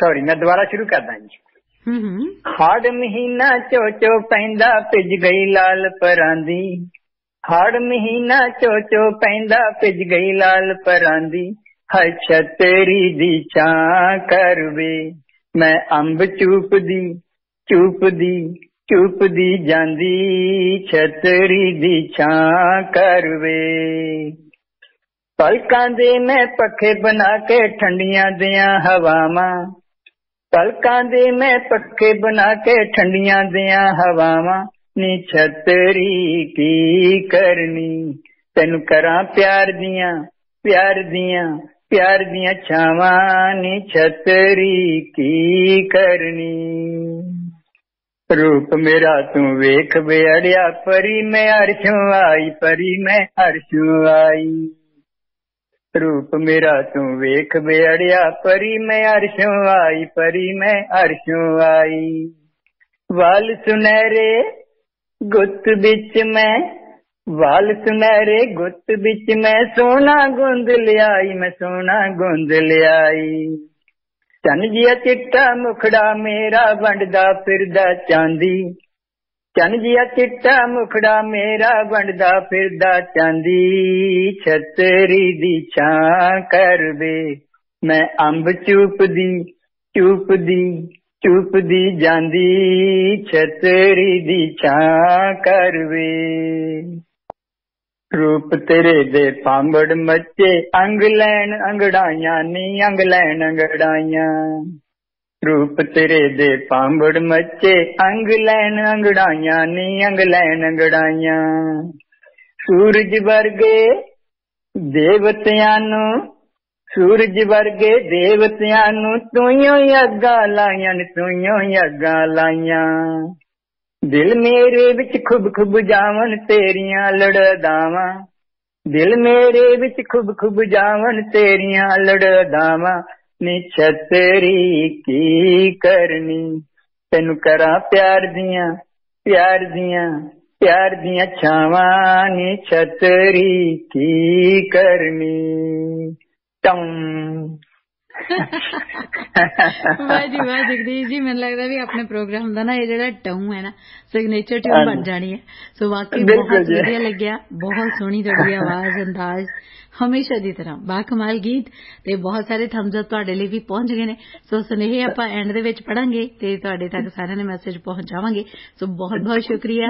सॉरी मैं दोबारा शुरू करदा जी। हाड़ महीना चो चो पैंदा भिज गई लाल परांदी, हाड़ महीना चो चो पैंदा भिज गई लाल परांदी, हर छतरी दी चां कर वे मैं अंब चूप दी चूप दी चुप दी जांदी छतरी दी छां करवे। पलकां दे मैं पखे बना के ठंडियां दियां हवावां, पलकां दे मैं पखे बना के ठंडियां दियां हवावां, नी छतरी की करनी तैनू करां प्यार दियां प्यार दियां प्यार दियां छावां, नी छतरी की करनी। रूप मेरा तू वेख बेअड़िया परी मैं अर्शों आई परी मैं अर्शों आई, रूप मेरा तू वेख बेअड़िया परी मैं अर्शों आई परी मैं अर्शों आई। वाल सुनहरे गुत बिच मैं, वाल सुनहरे गुत बिच मैं सोना गुंद लियाई मैं सोना गुंद लियाई। चन जिया चिट्टा मुखड़ा मेरा वंडदा फिरदा चांदी, चन जिया चिट्टा मुखड़ा मेरा वंडदा फिरदा चांदी, छतरी दी छां करवे मैं अंब चूप दी चूप दी चूप दी जांदी छतरी दी छां करवे। रूप तेरे दे पांबड़ मचे अंग लैन अंगड़ाइया नी अंग लैन अंगड़ाइया, रूप तेरे दे पांबड़ मचे अंग लैन अंगड़ाइया नी अंग लैन अंगड़ाइया। सूरज वर्गे देवतिया नु सूरज वर्गे देवतिया नु तुइयों अग्गा लाइया न तुइयों अग्गा लाइया। दिल मेरे विच खुब खुब जावन तेरिया लड़दावा दिल मेरे विच खुब खुब जावन तेरिया लड़दावा। नी छतरी की करनी तेनू करा प्यार दिया प्यार दिया प्यार दिया छावा। नी छतरी की करनी टम। वाह जी वाह जगदीश जी, मैंने लगता भी अपने प्रोग्राम का ना ये जो टम है ना सिग्नेचर ट्यून बन जानी है। सो वाकई बहुत बढ़िया लग्या, बहुत सोहनी थोड़ी आवाज अंदाज हमेशा दी तरह बाकमाल गीत ते बहुत सारे थम्स अप तुहाडे लई भी पहुंच गए ने। सो सुनेहे आपां एंड दे विच पढ़ांगे ते तुहाडे तक सारे ने मैसेज पहुंचावांगे। सो बहुत बहुत शुक्रिया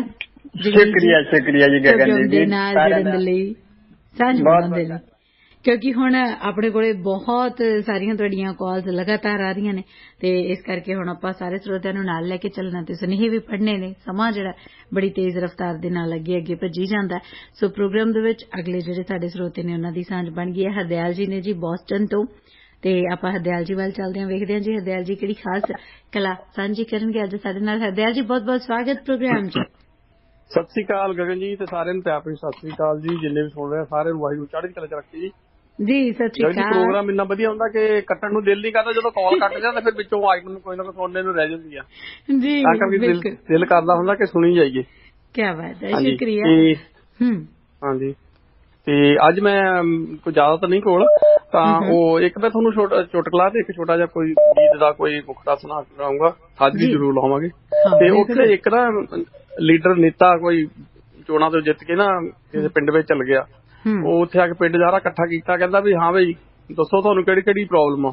शुक्रिया शुक्रिया जी गगनदीप जी जुड़न दे लई सांझ पाउण दे लई, क्योंकि हुण अपने कोले बहुत सारियां तुहाडीयां कॉल्स लगातार आ रही ने ते इस करके हुण आपां सारे स्रोतियां नूं नाल लैके चलना ते सुनेहे भी पढ़ने ने। समां जिहड़ा बड़ी तेज रफ्तार दे नाल अगे अगे भजी जांदा। सो प्रोग्राम दे विच अगले जिहड़े साडे स्रोते ने उन्हां दी सांझ बन गई है। हरदयाल जी ने जी बोस्टन तो ते आपां हरदयाल जी वाल चलदे हां, वेखदे हां जी हरदयाल जी किहड़ी खास कला सांझी करनगे अज साडे नाल। हरदयाल जी बहुत बहुत स्वागत प्रोग्राम च। सत श्री अकाल गगन जी ते सारे नूं प्यार भरी सत श्री अकाल जी, जिन्ने भी सुन रहे सारे नूं वाहिगुरू चढ़दी कला च रखी जी। ਜੀ ਸਤਿ ਸ਼੍ਰੀ ਅਕਾਲ। ਪ੍ਰੋਗਰਾਮ ਇੰਨਾ ਵਧੀਆ ਹੁੰਦਾ ਕਿ ਕੱਟਣ ਨੂੰ ਦਿਲ ਨਹੀਂ ਕਰਦਾ, ਜਦੋਂ ਕਾਲ ਕੱਟ ਜਾਂਦਾ ਫਿਰ ਵਿੱਚੋਂ ਆਈਟਮ ਕੋਈ ਨਾ ਕੋਈ ਸੁਣਨੇ ਨੂੰ ਰਹਿ ਜਾਂਦੀ ਆ ਜੀ। ਤਾਂ ਕਿ ਦਿਲ ਕਰਦਾ ਹੁੰਦਾ ਕਿ ਸੁਣੀ ਜਾਈਏ। ਕੀ ਬਾਤ ਹੈ, ਸ਼ੁਕਰੀਆ। ਹੂੰ ਹਾਂਜੀ, ਤੇ ਅੱਜ ਮੈਂ ਕੋਈ ਜ਼ਿਆਦਾ ਤਾਂ ਨਹੀਂ ਕੋਲ, ਤਾਂ ਉਹ ਇੱਕ ਮੈਂ ਤੁਹਾਨੂੰ ਚੁਟਕਲਾ ਤੇ ਇੱਕ ਛੋਟਾ ਜਿਹਾ ਕੋਈ ਗੀਤ ਦਾ ਕੋਈ ਮੁਖੜਾ ਸੁਣਾ ਕਰਾਉਂਗਾ, ਸਾਜਗੀ ਜ਼ਰੂਰ ਲਾਵਾਂਗੇ। ਤੇ ਉੱਥੇ ਇੱਕ ਨਾ ਲੀਡਰ ਨੇਤਾ ਕੋਈ ਚੋਣਾਂ ਤੋਂ ਜਿੱਤ ਕੇ ਨਾ ਕਿਸੇ ਪਿੰਡ ਵਿੱਚ ਚਲ ਗਿਆ। ਉਹ ਉੱਥੇ ਆ ਕੇ ਪਿੰਡ ਸਾਰਾ ਇਕੱਠਾ ਕੀਤਾ, ਕਹਿੰਦਾ ਵੀ ਹਾਂ ਬਈ ਦੱਸੋ ਤੁਹਾਨੂੰ ਕਿਹੜੀ ਕਿਹੜੀ ਪ੍ਰੋਬਲਮ ਆ।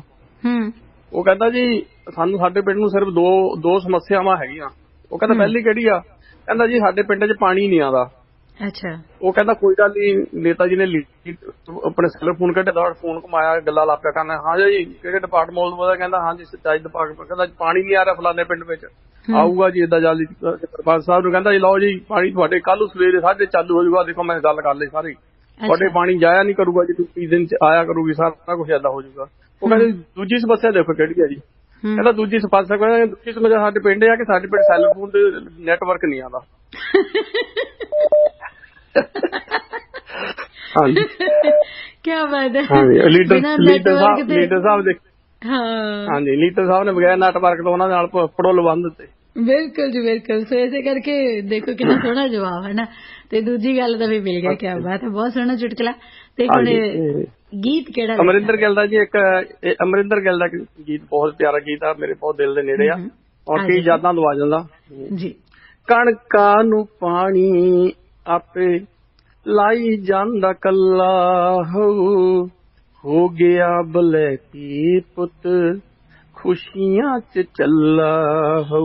ਉਹ ਕਹਿੰਦਾ ਜੀ ਸਾਨੂੰ ਸਾਡੇ ਪਿੰਡ ਨੂੰ ਸਿਰਫ ਦੋ ਦੋ ਸਮੱਸਿਆਵਾਂ ਹੈਗੀਆਂ। ਉਹ ਕਹਿੰਦਾ ਪਹਿਲੀ ਕਿਹੜੀ ਆ? ਕਹਿੰਦਾ ਜੀ ਸਾਡੇ ਪਿੰਡ ਚ ਪਾਣੀ ਨੀ ਆਉਂਦਾ। ਅੱਛਾ। ਉਹ ਕਹਿੰਦਾ ਕੋਈ ਗੱਲ ਨੀ, ਨੇਤਾ ਜੀ ਨੇ ਆਪਣੇ ਸੈਲ ਫੋਨ ਕੱਢਿਆ, ਫੋਨ ਘੁਮਾਇਆ, ਗੱਲਾਂ ਲਾ ਪਿਆ ਕਰਨਾ। ਹਾਂ ਜੀ ਕਿਹੜੇ ਡਿਪਾਰਟਮੈਂਟ ਦਾ? ਕਹਿੰਦਾ ਹਾਂ ਜੀ ਸਿੰਚਾਈ ਡਿਪਾਰਟਮੈਂਟ। ਕਹਿੰਦਾ ਪਾਣੀ ਨੀ ਆ ਰਿਹਾ ਫਲਾਣੇ ਪਿੰਡ ਵਿੱਚ, ਆਊਗਾ ਜੀ ਏਦਾਂ ਜਲਦੀ। ਸਰਪੰਚ ਸਾਹਿਬ ਨੂੰ ਕਹਿੰਦਾ ਜੀ ਲਓ ਜੀ ਪਾਣੀ ਤੁਹਾਡੇ ਕੱਲ ਸਵੇਰੇ ਸਾਢੇ ਚਾਲੂ ਹੋ ਜਾਊਗਾ, ਦੇਖੋ ਮੈਂ ਗੱਲ ਕਰ ਲਈ ਸਾਰੀ, ਤੁਹਾਡੇ ਪਾਣੀ ਜਾਇਆ ਨੀ ਕਰੂਗਾ ਜੀ, ਤੁਸੀਂ ਦਿਨ ਚ ਆਇਆ ਕਰੂਗੀ, ਸਾਰਾ ਕੁਛ ਏਦਾਂ ਹੋ ਜਾਊਗਾ। ਉਹ ਕਹਿੰਦੇ ਦੂਜੀ ਸਮੱਸਿਆ ਦੇਖੋ ਕਿਹੜੀ ਆ ਜੀ। ਕਹਿੰਦਾ ਦੂਜੀ ਸਮੱਸਿਆ ਦੂਜੀ ਸਮੱਸਿਆ ਸਾਡੇ ਪਿੰਡ ਆ ਕਿ ਸਾਡੇ ਪਿੰਡ ਸੈਲਫੋਨ ਦੇ ਨੈਟਵਰਕ ਨੀ ਆਉਂਦਾ। ਹਾਂਜੀ ਕੀ ਬਾਤ ਹੈ। ਲੀਡਰ ਸਾਹਿਬ ਦੇ ਹਾਂਜੀ ਲੀਡਰ ਸਾਹਿਬ ਨੇ ਬਗੈਰ ਨੈਟਵਰਕ ਤੋਂ ਉਹਨਾਂ ਨਾਲ ਪੜੋ ਲਵੰਦ ਦਿੱਤੇ। ਬਿਲਕੁਲ ਜੀ ਬਿਲਕੁਲ। ਸੋ ਇਸੇ ਕਰਕੇ ਦੇਖੋ ਕਿੰਨਾ ਸੋਹਣਾ ਜਵਾਬ ਹੈ ਨਾ, ਤੇ ਦੂਜੀ ਗੱਲ ਦਾ ਵੀ ਮਿਲ ਗਿਆ। ਕਿਆ ਬਾਤ ਹੈ, ਬਹੁਤ ਸੋਹਣਾ ਚੁਟਕਲਾ। ਤੇ ਹੁਣ ਗੀਤ ਕਿਹੜਾ? ਅਮਰਿੰਦਰ ਗਿੱਲ ਦਾ ਜੀ, ਇੱਕ ਅਮਰਿੰਦਰ ਗਿੱਲ ਦਾ ਗੀਤ ਬਹੁਤ ਪਿਆਰਾ ਗੀਤ ਆ, ਮੇਰੇ ਬਹੁਤ ਦਿਲ ਦੇ ਨੇੜੇ ਆ ਔਰ ਕਈ ਯਾਦਾਂ ਦਵਾ ਜਾਂਦਾ ਜੀ। ਕਣਕਾਂ ਨੂੰ ਪਾਣੀ ਆਪੇ ਲਾਈ ਜਾਂਦਾ ਕੱਲਾ, ਹੋ ਗਿਆ ਬਲੈਕੀ ਪੁੱਤ ਖੁਸ਼ੀਆਂ ਚ ਚੱਲਾ ਹੋ,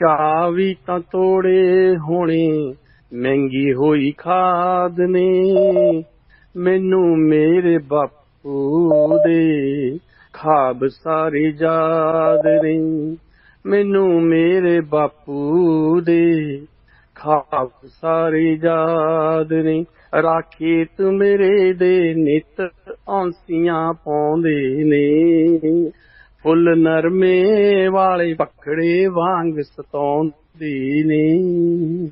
ਚਾਹ ਵੀ ਤਾਂ ਤੋੜੇ ਹੋਣੇ ਮਹਿੰਗੀ ਹੋਈ ਖਾਦ ਨੇ, ਮੈਨੂੰ ਮੇਰੇ ਬਾਪੂ ਦੇ ਖਾਬ ਸਾਰੇ ਯਾਦ ਨੇ, ਮੈਨੂੰ ਮੇਰੇ ਬਾਪੂ ਦੇ ਖਾਬ ਸਾਰੇ ਯਾਦ ਨੇ, ਰਾਖੀ ਤੂੰ ਮੇਰੇ ਦੇ ਨਿੱਤ ਔਂਸੀਆਂ ਪਾਉਂਦੇ ਨੇ, ਫੁੱਲ ਨਰਮੇ ਵਾਲੇ ਪਖੜੇ ਵਾਂਗ ਸਤਾਉਂਦੇ ਨੇ।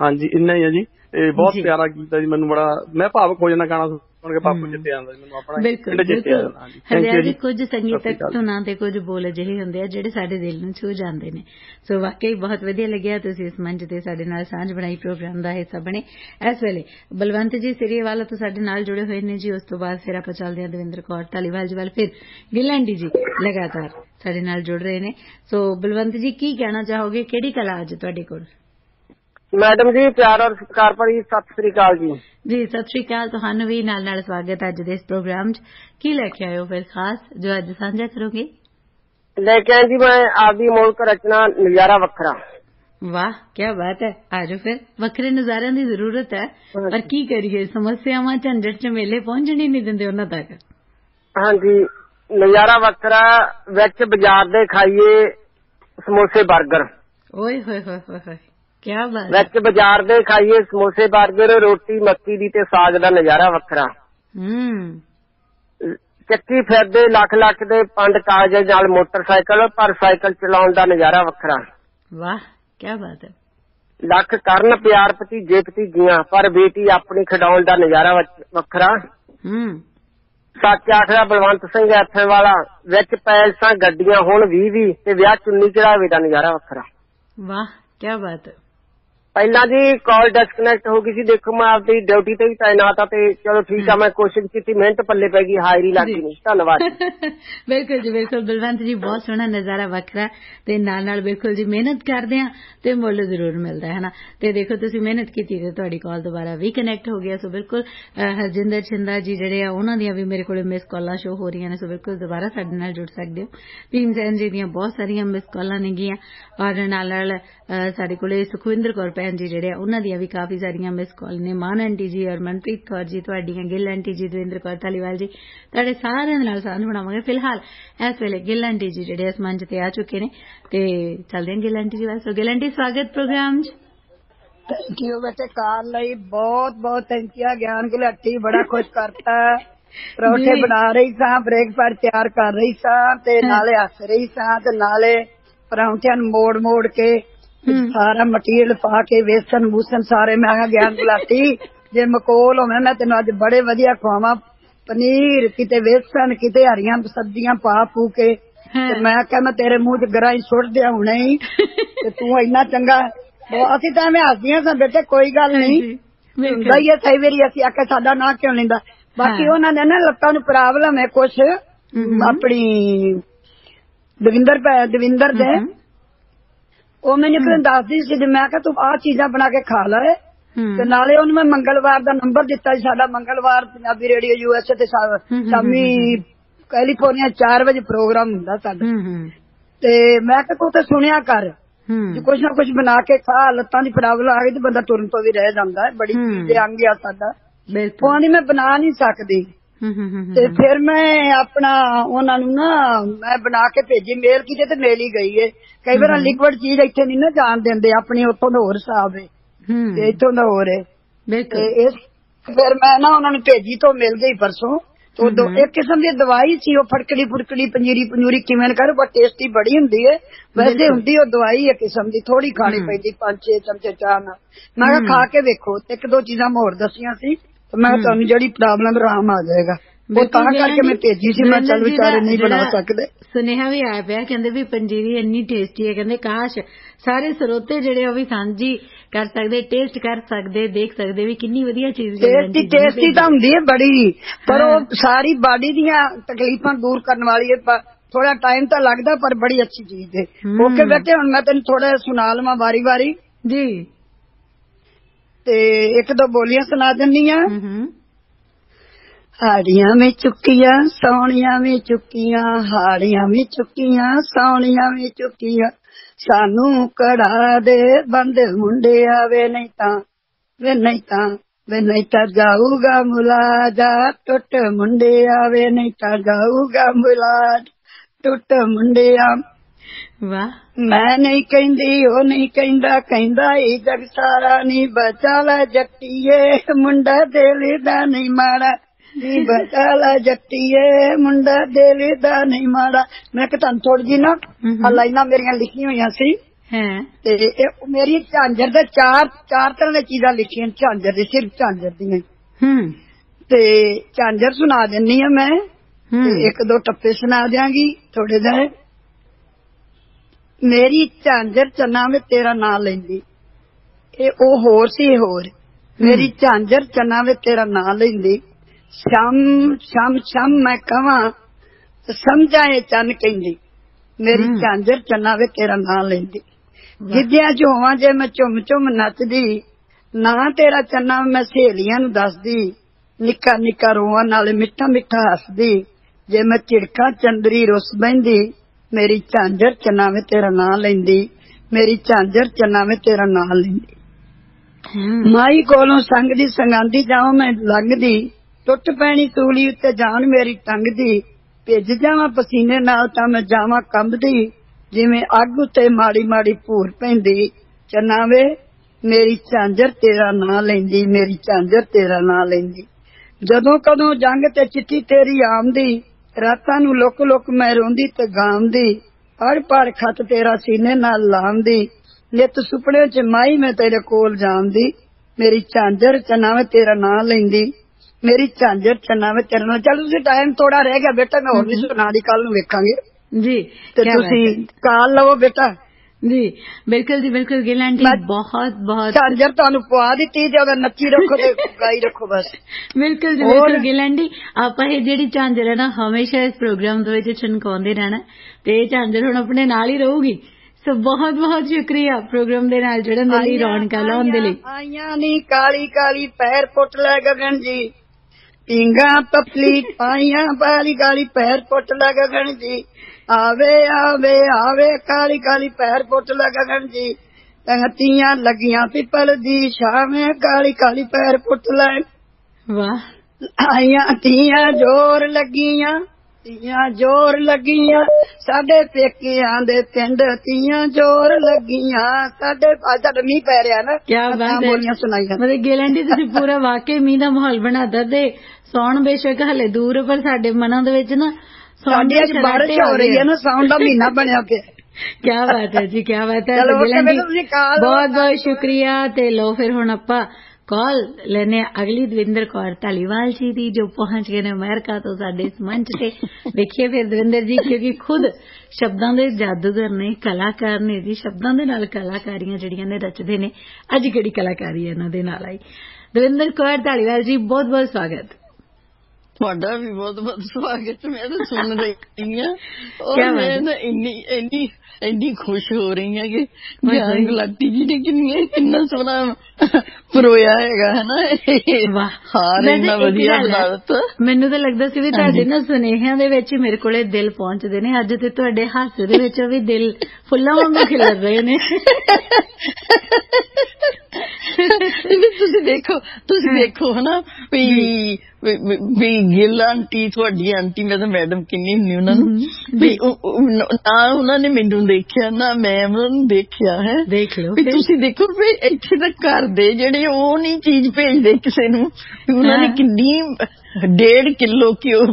ਹਾਂਜੀ ਇੰਨਾ ਹੀ ਆ ਜੀ, ਇਹ ਬਹੁਤ ਪਿਆਰਾ ਗੀਤ ਆ ਜੀ, ਮੈਨੂੰ ਬੜਾ ਮੈਂ ਭਾਵਕ ਹੋ ਜਾਂਦਾ ਗਾਣਾ ਸੁਣ ਕੇ, ਬਾਪੂ ਜਿੱਤੇ ਆਉਂਦਾ ਜੀ ਮੈਨੂੰ ਆਪਣਾ ਪਿੰਡ ਜਿੱਤੇ ਆਉਂਦਾ ਜੀ। ਹਰਿਆਣੇ ਦੇ ਕੁਝ ਸੰਗੀਤਕ ਧੁਨਾਂ ਤੇ ਕੁਝ ਬੋਲ ਅਜਿਹੇ ਹੁੰਦੇ ਆ ਜਿਹੜੇ ਸਾਡੇ ਦਿਲ ਨੂੰ ਛੂਹ ਜਾਂਦੇ ਨੇ। ਸੋ ਵਾਕਈ ਬਹੁਤ ਵਧੀਆ ਲੱਗਿਆ ਤੁਸੀਂ ਇਸ ਮੰਚ ਤੇ ਸਾਡੇ ਨਾਲ ਸਾਂਝ ਬਣਾਈ, ਪ੍ਰੋਗਰਾਮ ਦਾ ਹਿੱਸਾ ਬਣੇ। ਇਸ ਵੇਲੇ ਬਲਵੰਤ ਜੀ ਸਿਰੇਵਾਲਾ ਤੋਂ ਸਾਡੇ ਨਾਲ ਜੁੜੇ ਹੋਏ ਨੇ ਜੀ, ਉਸ ਤੋਂ ਬਾਅਦ ਫਿਰ ਆਪਾਂ ਚੱਲਦੇ ਹਾਂ ਦਵਿੰਦਰ ਕੌਰ ਧਾਲੀਵਾਲ ਜੀ ਵੱਲ, ਫਿਰ ਗਿੱਲੈਂਡੀ ਜੀ ਲਗਾਤਾਰ ਸਾਡੇ ਨਾਲ ਜੁੜ ਰਹੇ ਨੇ। ਸੋ ਬਲਵੰਤ ਜੀ ਕੀ ਕਹਿਣਾ ਚਾਹੋਗੇ, ਕਿਹੜੀ ਕਲਾ ਅੱਜ ਤੁਹਾਡੇ ਕੋਲ? ਮੈਡਮ ਜੀ ਪਿਆਰ ਔਰ ਸਤਿਕਾਰ ਭਰੀ ਸਤਿ ਸ੍ਰੀ ਅਕਾਲ ਜੀ। ਜੀ ਸਤਿ ਸ੍ਰੀ ਅਕਾਲ, ਤੁਹਾਨੂੰ ਵੀ ਨਾਲ ਨਾਲ ਸਵਾਗਤ ਅੱਜ ਦੇ ਇਸ ਪ੍ਰੋਗਰਾਮ ਚ। ਕੀ ਲੈ ਕੇ ਆਇਓ ਫਿਰ ਖਾਸ ਜੋ ਅੱਜ ਸਾਂਝਾ ਕਰੋਗੇ? ਲੈ ਕੇ ਆਏ ਜੀ ਮੈਂ ਆਪਦੀ ਮੂਲਕ ਰਚਨਾ ਨਜ਼ਾਰਾ ਵੱਖਰਾ। ਵਾਹ ਕੀ ਬਾਤ ਹੈ, ਆਜੋ ਫਿਰ। ਵੱਖਰੇ ਨਜ਼ਾਰਿਆਂ ਦੀ ਜ਼ਰੂਰਤ ਹੈ, ਪਰ ਕੀ ਕਰੀਏ ਸਮੱਸਿਆਵਾਂ ਝੰਜਟ ਚ ਮੇਲੇ ਪਹੁੰਚਣ ਹੀ ਨਹੀਂ ਦਿੰਦੇ ਉਹਨਾਂ ਤੱਕ। ਹਾਂਜੀ नजारा वखरा विच बाजार दे खाइए समोसे बर्गर। ओए होए होए होए क्या बात। विच बाजार दे खाइए समोसे बर्गर, रोटी मक्की दी ते साग दा नजारा वखरा। हम्म ਚੱਕੀ ਫਿਰਦੇ ਲੱਖ ਲੱਖ ਦੇ ਪੰਡ ਕਾਗਜ਼ ਨਾਲ ਮੋਟਰਸਾਈਕਲ ਪਰ ਸਾਈਕਲ ਚਲਾਉਣ ਦਾ ਨਜ਼ਾਰਾ ਵੱਖਰਾ। ਵਾਹ ਕੀ ਬਾਤ ਹੈ। ਲੱਖ ਕਰਨ ਪਿਆਰ ਭਤੀਜੇ ਭਤੀਜੀਆਂ ਪਰ ਬੇਟੀ ਆਪਣੀ ਖਿਡਾਉਣ ਦਾ ਨਜ਼ਾਰਾ ਵੱਖਰਾ। ਹੂੰ ਸੱਚ ਆਖਦਾ ਬਲਵੰਤ ਸਿੰਘ ਐਫਏ ਵਾਲਾ, ਵਿੱਚ ਪੈਲਸਾਂ ਗੱਡੀਆਂ ਹੋਣ ਵੀਹ ਵੀਹ ਤੇ ਵਿਆਹ ਚੁੰਨੀ ਚੜਾਵੇ ਦਾ ਨਜ਼ਾਰਾ ਵੱਖਰਾ। ਵਾਹ ਕੀ ਬਾਤ ਹੈ। ਪਹਿਲਾਂ ਜੀ ਕਾਲ ਡਿਸਕਨੈਕਟ ਹੋ ਗਈ ਸੀ, ਦੇਖੋ ਮੈਂ ਆਪਦੀ ਡਿਊਟੀ ਤੇ ਵੀ ਤਾਇਨਾਤ ਆ ਤੇ ਚਲੋ ਠੀਕ ਆ, ਮੈਂ ਕੋਸ਼ਿਸ਼ ਕੀਤੀ, ਮਿਹਨਤ ਪੱਲੇ ਪੈ ਗਈ, ਹਾਜ਼ਰੀ ਲੱਗ ਗਈ। ਧੰਨਵਾਦ। ਬਿਲਕੁਲ ਜੀ ਬਿਲਕੁਲ ਬਲਵੰਤ ਜੀ, ਬਹੁਤ ਸੋਹਣਾ ਨਜ਼ਾਰਾ ਵੱਖਰਾ ਤੇ ਨਾਲ ਨਾਲ ਬਿਲਕੁਲ ਜੀ ਮਿਹਨਤ ਕਰਦੇ ਆ ਤੇ ਮੁੱਲ ਜ਼ਰੂਰ ਮਿਲਦਾ ਹੈ ਨਾ। ਤੇ ਦੇਖੋ ਤੁਸੀਂ ਮਿਹਨਤ ਕੀਤੀ ਤੇ ਤੁਹਾਡੀ ਕਾਲ ਦੁਬਾਰਾ ਵੀ ਕਨੈਕਟ ਹੋ ਗਿਆ। ਸੋ ਬਿਲਕੁਲ ਹਰਜਿੰਦਰ ਛਿੰਦਾ ਜੀ ਜਿਹੜੇ ਆ ਉਹਨਾਂ ਦੀਆਂ ਵੀ ਮੇਰੇ ਕੋਲ ਮਿਸ ਕਾਲਾਂ ਸ਼ੋ ਹੋ ਰਹੀਆਂ ਨੇ, ਸੋ ਬਿਲਕੁਲ ਦੁਬਾਰਾ ਸਾਡੇ ਨਾਲ ਜੁੜ ਸਕਦੇ ਹੋ। ਭੀਮ ਸੈਨ ਜੀ ਦੀਆਂ ਬਹੁਤ ਸਾਰੀਆਂ ਮਿਸ ਕਾਲਾਂ ਨੇਗੀਆਂ ਔਰ ਨਾਲ ਨਾਲ ਸਾਡੇ ਕੋਲੇ ਸੁਖਵਿੰਦਰ ਕੌਰ ਭੈਣ ਜੀ ਜਿਹੜੇ ਉਹਨਾਂ ਦੀਆਂ ਵੀ ਕਾਫੀ ਸਾਰੀਆਂ ਮਿਸ ਕਾਲ ਨੇ। ਮਾਨ ਆਂਟੀ ਜੀ ਔਰ ਮਨਪ੍ਰੀਤ ਕੌਰ ਜੀ ਤੁਹਾਡੀਆਂ, ਗਿੱਲ ਆਂਟੀ ਜੀ, ਦਵਿੰਦਰ ਕੌਰ ਧਾਲੀਵਾਲ ਜੀ, ਤੁਹਾਡੇ ਸਾਰਿਆਂ ਨਾਲ ਸਾਂਝਾ ਬਣਾਵਾਂਗੇ। ਫਿਲਹਾਲ ਇਸ ਵੇਲੇ ਗਿੱਲ ਆਂਟੀ ਜੀ ਜਿਹੜੇ ਇਸ ਮੰਚ ਤੇ ਆ ਚੁੱਕੇ ਨੇ ਤੇ ਚੱਲਦੇ ਹਾਂ ਗਿੱਲ ਆਂਟੀ ਜੀ ਵੱਲ। ਸੋ ਗਿੱਲ ਆਂਟੀ ਸਵਾਗਤ ਪ੍ਰੋਗਰਾਮ ਚ। ਥੈਂਕ ਯੂ ਬੇਟੇ ਕਾਲ ਲਈ ਬਹੁਤ ਬਹੁਤ ਥੈਂਕ ਯੂ। ਗਿਆਨ ਗਿੱਲ ਆਂਟੀ ਬੜਾ ਖੁਸ਼ ਕਰਤਾ। ਪਰੌਂਠੇ ਬਣਾ ਰਹੀ ਸਾਂ, ਬ੍ਰੇਕਫਾਸਟ ਤਿਆਰ ਕਰ ਰਹੀ ਸਾਂ ਤੇ ਨਾਲੇ ਹੱਸ ਰਹੀ ਸਾਂ ਤੇ ਨਾਲੇ ਪਰੌਂਠਿਆਂ ਨੂੰ ਮੋੜ ਮੋੜ ਕੇ ਸਾਰਾ ਮਟੀਰੀਅਲ ਪਾ ਕੇ ਵੇਸਣ ਵੂਸਣ ਸਾਰੇ। ਮੈਂ ਕਿਹਾ ਗਿਆਨ ਗੁਲਾਟੀ ਜੇ ਮਕੋਲ ਹੋਵੇ ਮੈਂ ਤੈਨੂੰ ਅੱਜ ਬੜੇ ਵਧੀਆ ਖਵਾਵਾਂ, ਪਨੀਰ ਕਿਤੇ ਵੇਸਣ ਕਿਤੇ ਹਰੀਆਂ ਸਬਜ਼ੀਆਂ ਪਾ ਪੂ ਕੇ। ਤੇ ਮੈਂ ਕਿਹਾ ਮੈਂ ਤੇਰੇ ਮੂੰਹ ਚ ਗਰਾਈ ਸੁੱਟ ਦਿਆ ਹੁਣੇ ਹੀ ਤੇ ਤੂੰ ਇੰਨਾ ਚੰਗਾ। ਅਸੀਂ ਤਾਂ ਐਵੇਂ ਹੱਸਦੀਆਂ ਸਾਂ ਬੇਟੇ, ਕੋਈ ਗੱਲ ਨਹੀਂ ਹੁੰਦਾ ਹੀ ਹੈ, ਸਹੀ ਵਾਰੀ ਅਸੀਂ ਆਖਿਆ ਸਾਡਾ ਨਾਂ ਕਿਉਂ ਲੈਂਦਾ। ਬਾਕੀ ਉਹਨਾਂ ਨੇ ਨਾ ਲੱਤਾਂ ਨੂੰ ਪ੍ਰੋਬਲਮ ਹੈ ਕੁਛ, ਆਪਣੀ ਦਵਿੰਦਰ ਦਵਿੰਦਰ ਦੇ ਉਹ ਮੈਨੂੰ ਕਿਉਂ ਦੱਸਦੀ ਸੀ। ਮੈਂ ਕਿਹਾ ਤੂੰ ਆਹ ਚੀਜ਼ਾਂ ਬਣਾ ਕੇ ਖਾ ਲੈ ਤੇ ਨਾਲੇ ਉਹਨੂੰ ਮੈਂ ਮੰਗਲਵਾਰ ਦਾ ਨੰਬਰ ਦਿੱਤਾ ਸੀ। ਸਾਡਾ ਮੰਗਲਵਾਰ Punjabi radio U S A ਤੇ ਸ਼ਾਮੀ ਕੈਲੀਫੋਰਨੀਆ ਚਾਰ ਵਜੇ ਪ੍ਰੋਗਰਾਮ ਹੁੰਦਾ ਸਾਡਾ। ਤੇ ਮੈਂ ਕਿਹਾ ਤੂੰ ਤੇ ਸੁਣਿਆ ਕਰ, ਕੁਛ ਨਾ ਕੁਛ ਬਣਾ ਕੇ ਖਾ, ਲੱਤਾਂ ਦੀ ਪ੍ਰੋਬਲਮ ਆ ਗਈ ਤੇ ਬੰਦਾ ਤੁਰਨ ਤੋਂ ਵੀ ਰਹਿ ਜਾਂਦਾ ਹੈ, ਬੜੀ ਚੀਜ਼ ਅੰਗ ਆ ਸਾਡਾ। ਉਹ ਨਹੀਂ ਮੈਂ ਬਣਾ ਨਹੀਂ ਸਕਦੀ ਤੇ ਫਿਰ ਮੈਂ ਆਪਣਾ ਉਹਨਾਂ ਨੂੰ ਨਾ ਮੈਂ ਬਣਾ ਕੇ ਭੇਜੀ ਮੇਲ ਕੀਤੇ ਤੇ ਮੇਲ ਹੀ ਗਈ ਏ। ਕਈ ਵਾਰ ਲਿਕਵਿਡ ਚੀਜ਼ ਇੱਥੇ ਨੀ ਨਾ ਜਾਣ ਦਿੰਦੇ, ਆਪਣੀ ਉੱਥੋਂ ਦਾ ਹੋਰ ਹਿਸਾਬ ਏ ਤੇ ਇੱਥੋਂ ਦਾ ਹੋਰ ਏ। ਫਿਰ ਮੈਂ ਨਾ ਉਹਨਾਂ ਨੂੰ ਭੇਜੀ ਤੋਂ ਮਿਲ ਗਈ ਪਰਸੋਂ। ਇੱਕ ਕਿਸਮ ਦੀ ਦਵਾਈ ਸੀ ਉਹ, ਫਟਕੜੀ ਫੁਟਕੜੀ ਪੰਜੀਰੀ ਪੰਜੂਰੀ ਕਿਵੇਂ ਕਰ, ਪਰ ਟੇਸਟ ਹੀ ਬੜੀ ਹੁੰਦੀ ਏ। ਵੈਸੇ ਹੁੰਦੀ ਉਹ ਦਵਾਈ ਇੱਕ ਕਿਸਮ ਦੀ, ਥੋੜੀ ਖਾਣੀ ਪੈਂਦੀ ਪੰਜ ਛੇ ਚਮਚੇ ਚਾਹ ਨਾਲ। ਮੈਂ ਕਿਹਾ ਖਾ ਕੇ ਵੇਖੋ। ਇੱਕ ਦੋ ਚੀਜ਼ਾਂ ਹੋਰ ਦੱਸੀਆਂ ਸੀ, ਮੈਂ ਤੁਹਾਨੂੰ ਜਿਹੜੀ ਪ੍ਰੋਬਲਮ ਆਰਾਮ ਆ ਜਾਏਗਾ। ਉਹ ਤਾਂ ਕਰਕੇ ਮੈਂ ਭੇਜੀ ਸੀ, ਮੈਂ ਚੱਲ ਵਿਚਾਰੇ ਨਹੀਂ ਬਣਾ ਸਕਦੇ। ਸੁਨੇਹਾ ਵੀ ਆਇਆ ਪਿਆ, ਕਹਿੰਦੇ ਵੀ ਪੰਜੀਰੀ ਇੰਨੀ ਟੇਸਟੀ ਹੈ, ਕਹਿੰਦੇ ਕਾਸ਼ ਸਾਰੇ ਸਰੋਤੇ ਜਿਹੜੇ ਉਹ ਵੀ ਸਾਂਝੀ ਕਰ ਸਕਦੇ, ਟੇਸਟ ਕਰ ਸਕਦੇ, ਦੇਖ ਸਕਦੇ ਵੀ ਕਿੰਨੀ ਵਧੀਆ ਚੀਜ਼ ਟੇਸਟੀ ਟੇਸਟੀ ਤਾਂ ਹੁੰਦੀ ਹੈ ਬੜੀ, ਪਰ ਉਹ ਸਾਰੀ ਬਾਡੀ ਦੀਆਂ ਤਕਲੀਫਾਂ ਦੂਰ ਕਰਨ ਵਾਲੀ ਹੈ। ਥੋੜਾ ਟਾਈਮ ਤਾਂ ਲੱਗਦਾ ਪਰ ਬੜੀ ਅੱਛੀ ਚੀਜ਼ ਹੈ। ਓਕੇ ਬੇਟੇ, ਹੁਣ ਮੈਂ ਤੈਨੂੰ ਥੋੜਾ ਸੁਣਾ ਲਵਾਂ ਵਾਰੀ ਵਾਰੀ ਜੀ ਤੇ ਇੱਕ ਦੋ ਬੋਲੀਆਂ ਸੁਣਾ ਦਿੰਦੀ ਆ। ਹਾੜੀਆਂ ਵਿੱਚ ਚੁੱਕੀਆਂ ਸੋਹਣੀਆਂ ਵਿੱਚ ਚੁੱਕੀਆਂ, ਹਾੜੀਆਂ ਵਿੱਚ ਚੁੱਕੀਆਂ ਸੋਹਣੀਆਂ ਵਿੱਚ ਚੁੱਕੀਆਂ, ਸਾਨੂੰ ਕੜਾ ਦੇ ਬੰਦੇ ਮੁੰਡੇ ਆਵੇ ਨਹੀਂ ਤਾਂ ਵੇ ਨਹੀਂ ਤਾਂ ਵੇ ਨਹੀਂ ਤਾਂ ਜਾਊਗਾ ਮੁਲਾਜ਼ਾ ਟੁੱਟ ਮੁੰਡੇ ਆਵੇ ਨਹੀਂ ਤਾਂ ਜਾਊਗਾ ਮੁਲਾਜ਼ ਟੁੱਟ ਮੁੰਡੇ ਆ। ਵਾਹ। ਮੈਂ ਨਹੀਂ ਕਹਿੰਦੀ ਉਹ ਨਹੀਂ ਕਹਿੰਦਾ, ਕਹਿੰਦਾ ਇਹ ਜਗ ਸਾਰਾ ਨਹੀਂ ਬਚਾ ਲੈ ਜੱਟੀਏ ਮੁੰਡਾ ਦਿਲ ਦਾ ਨਹੀਂ ਮਾੜਾ ਨੀ ਬਚਾ ਲੈ ਜੱਟੀਏ ਮੁੰਡਾ ਦਿਲ ਦਾ ਨਹੀਂ ਮਾੜਾ। ਮੈਂ ਕਿਹਾ ਤੁਹਾਨੂੰ ਥੋੜੀ ਜੀ ਨਾ ਆ ਲਾਈਨਾਂ ਮੇਰੀਆਂ ਲਿਖੀਆਂ ਹੋਈਆਂ ਸੀ ਤੇ ਮੇਰੀ ਝਾਂਜਰ ਦੇ ਚਾਰ ਚਾਰ ਤਰ੍ਹਾਂ ਦੀਆਂ ਚੀਜ਼ਾਂ ਲਿਖੀਆਂ ਝਾਂਜਰ ਦੇ, ਸਿਰਫ ਝਾਂਜਰ ਦੀਆਂ। ਤੇ ਝਾਂਜਰ ਸੁਣਾ ਦਿੰਨੀ ਆ ਮੈਂ, ਇੱਕ ਦੋ ਟੱਪੇ ਸੁਣਾ ਦਿਆਂਗੀ ਥੋੜੇ ਜਿਹੇ। ਮੇਰੀ ਝਾਂਜਰ ਚੰਨਾ ਵਿੱਚ ਤੇਰਾ ਨਾਂ ਲੈਂਦੀ, ਇਹ ਉਹ ਹੋਰ ਸੀ ਹੋਰ। ਮੇਰੀ ਝਾਂਜਰ ਚੰਨਾ ਵਿੱਚ ਤੇਰਾ ਨਾਂ ਲੈਂਦੀ, ਸ਼ਮ ਸ਼ਮ ਸ਼ਮ ਮੈਂ ਕਵਾਂ ਸਮਝਾਏ ਚੰਨ ਕਹਿੰਦੀ। ਮੇਰੀ ਝਾਂਜਰ ਚੰਨਾ ਵੇ ਤੇਰਾ ਨਾਂ ਲੈਂਦੀ, ਗਿੱਧਿਆਂ ਚ ਹੋਵਾਂ ਜੇ ਮੈਂ ਝੁੰਮ ਝੁੰਮ ਨੱਚਦੀ, ਨਾ ਤੇਰਾ ਚੰਨਾ ਮੈਂ ਸਹੇਲੀਆਂ ਨੂੰ ਦੱਸਦੀ, ਨਿੱਕਾ ਨਿੱਕਾ ਰੋਵਾਂ ਨਾਲੇ ਮਿੱਠਾ ਮਿੱਠਾ ਹੱਸਦੀ, ਜੇ ਮੈਂ ਝਿੜਕਾਂ ਚੰਦਰੀ ਰੁੱਸ ਬਹਿੰਦੀ। ਮੇਰੀ ਝਾਂਜਰ ਚੰਨਾ ਵੇ ਤੇਰਾ ਨਾਂ ਲੈਂਦੀ, ਮੇਰੀ ਝਾਂਜਰ ਚੰਨਾ ਵੇ ਤੇਰਾ ਨਾਂ ਲੈਂਦੀ। ਮਾਈ ਕੋਲੋਂ ਸੰਗ ਦੀ ਸੰਗਾਂਦੀ ਜਾਵਾਂ ਮੈਂ ਲੰਘਦੀ, ਟੁੱਟ ਪੈਣੀ ਤੂਲੀ ਉੱਤੇ ਜਾਨ ਮੇਰੀ ਟੰਗ ਦੀ, भिज जावा पसीने नाल तां मैं जावा कंबदी जिवें अग उत्ते माड़ी माड़ी भूर पैंदी। चन्ना वे मेरी झांझर तेरा नां लैंदी, मेरी झांझर तेरा नां लैंदी। जदों कदों जंग ते चिट्ठी तेरी आमदी, रातां नूं लुक लुक मैं रोंदी ते गामदी। हर पड़ खत तेरा सीने नाल लांदी, नित सुपने च माई मैं तेरे कोल जांदी। मेरी झांझर चन्ना वे तेरा नां लैंदी, मेरी झांझर चन्ना वे तेरा नां। चल तुसीं टाइम थोड़ा रह गया बेटा, मैं होर वी सुणा दी, कल नूं वेखांगे जी। ते तुसीं काल लवो बेटा जी। बिल्कुल जी, बिल्कुल गिल आंटी, बहुत बहुत चार्जर तुहानू पवा दित्ती जे अगर नच्ची रखो ते गाई रखो बस। बिल्कुल जी, बिल्कुल गिल आंटी, आपां इह जिहड़ी झांझर है ना हमेशा इस प्रोग्राम दे विच छनकाउंदे रहना ते झांझर हुण अपने नाल ही रहूगी। सो बहुत बहुत शुक्रिया प्रोग्राम दे नाल जुड़न दे लई, रौनकां लाउण दे लई। आईयां नी काली काली पैर पुट लै गगन जी, पींगा पपली पाईयां काली काली पैर पुट लै गगन जी। आवे आवे आवे काली काली पैर पुट लै गगन जी, तंगतियां लगियां पिपल दी छावें काली काली पैर पुट लै। वाह, आईयां तियां जोर लगियां, तियां जोर लगियां साडे पेकियां दे पिंड, तियां जोर लगियां साडे। अज्ज दा मींह पै रिया ना, क्या बात है। मतलब गेलैंडी तुसीं पूरा वाकई मींह दा माहौल बनादा ते सौण बेशक हले दूर पर साडे मनां दे विच ना बारिश हो रही है ना, साउंड का महीना बनया पे। क्या बात है जी, क्या बात है। बहुत बहुत शुक्रिया। ते लो फिर हुण आपां कॉल लैने अगली दविंदर कौर धालीवाल जी दी जो पहुंच गए ने अमेरिका तो साडे इस मंच ते। देखिए फिर दविंदर जी, क्योंकि खुद शब्दां दे जादूगर ने, कलाकार ने जी, शब्दां दे नाल कलाकारियां जिहड़ियां ने रचदे ने। अज किहड़ी कलाकारी इन्हां दे नाल आई। दविंदर कौर धालीवाल जी, बहुत बहुत स्वागत। ਤੁਹਾਡਾ ਵੀ ਬਹੁਤ ਬਹੁਤ ਸਵਾਗਤ। ਮੈਂ ਤਾਂ ਸੁਣ ਰਹੀ ਹਾਂ ਔਰ ਮੈਂ ਤਾਂ ਇੰਨੀ ਇੰਨੀ ਇੰਨੀ ਖੁਸ਼ ਹੋ ਰਹੀ ਹਾਂ ਕਿ ਗਿਆਨ ਗੁਲਾਟੀ ਜੀ ਨੇ ਕਿੰਨੇ ਕਿੰਨਾ ਸੋਹਣਾ ਪਰੋਇਆ ਹੈਗਾ ਹੈ ਨਾ। ਹਾਰ ਇੰਨਾ ਵਧੀਆ ਬਣਾ ਦਿੱਤਾ। ਮੈਨੂੰ ਤਾਂ ਲੱਗਦਾ ਸੀ ਵੀ ਤੁਹਾਡੇ ਨਾ ਸੁਨੇਹਿਆਂ ਦੇ ਵਿੱਚ ਮੇਰੇ ਕੋਲੇ ਦਿਲ ਪਹੁੰਚਦੇ ਨੇ, ਅੱਜ ਤੇ ਤੁਹਾਡੇ ਹਾਸੇ ਦੇ ਵਿੱਚ ਵੀ ਦਿਲ ਫੁੱਲਾਂ ਵਾਂਗੂ ਖਿਲਰ ਰਹੇ ਨੇ। ਤੁਸੀਂ ਦੇਖੋ ਤੁਸੀਂ ਦੇਖੋ ਹੈ ਨਾ ਵੀ ਵੀ ਗਿੱਲ ਆਂਟੀ ਤੁਹਾਡੀ ਆਂਟੀ ਮੈਂ ਤਾਂ ਮੈਡਮ ਕਿੰਨੀ ਹੁੰਦੀ ਉਹਨਾਂ ਨੂੰ ਵੀ ਨਾ ਉਹਨਾਂ ਨੇ ਮੈਨੂੰ ਦੇਖਿਆ ਨਾ ਮੈਂ ਉਹਨਾਂ ਨੂੰ ਦੇਖਿਆ ਹੈ। ਦੇਖ ਲਓ ਤੁਸੀਂ ਦੇਖੋ ਵੀ ਇੱਥੇ ਤਾਂ ਘਰ ਦੇ ਜਿਹੜੇ ਉਹ ਨੀ ਚੀਜ਼ ਭੇਜਦੇ ਕਿਸੇ ਨੂੰ, ਉਹਨਾਂ ਨੇ ਕਿੰਨੀ ਡੇਢ ਕਿਲੋ ਘਿਓ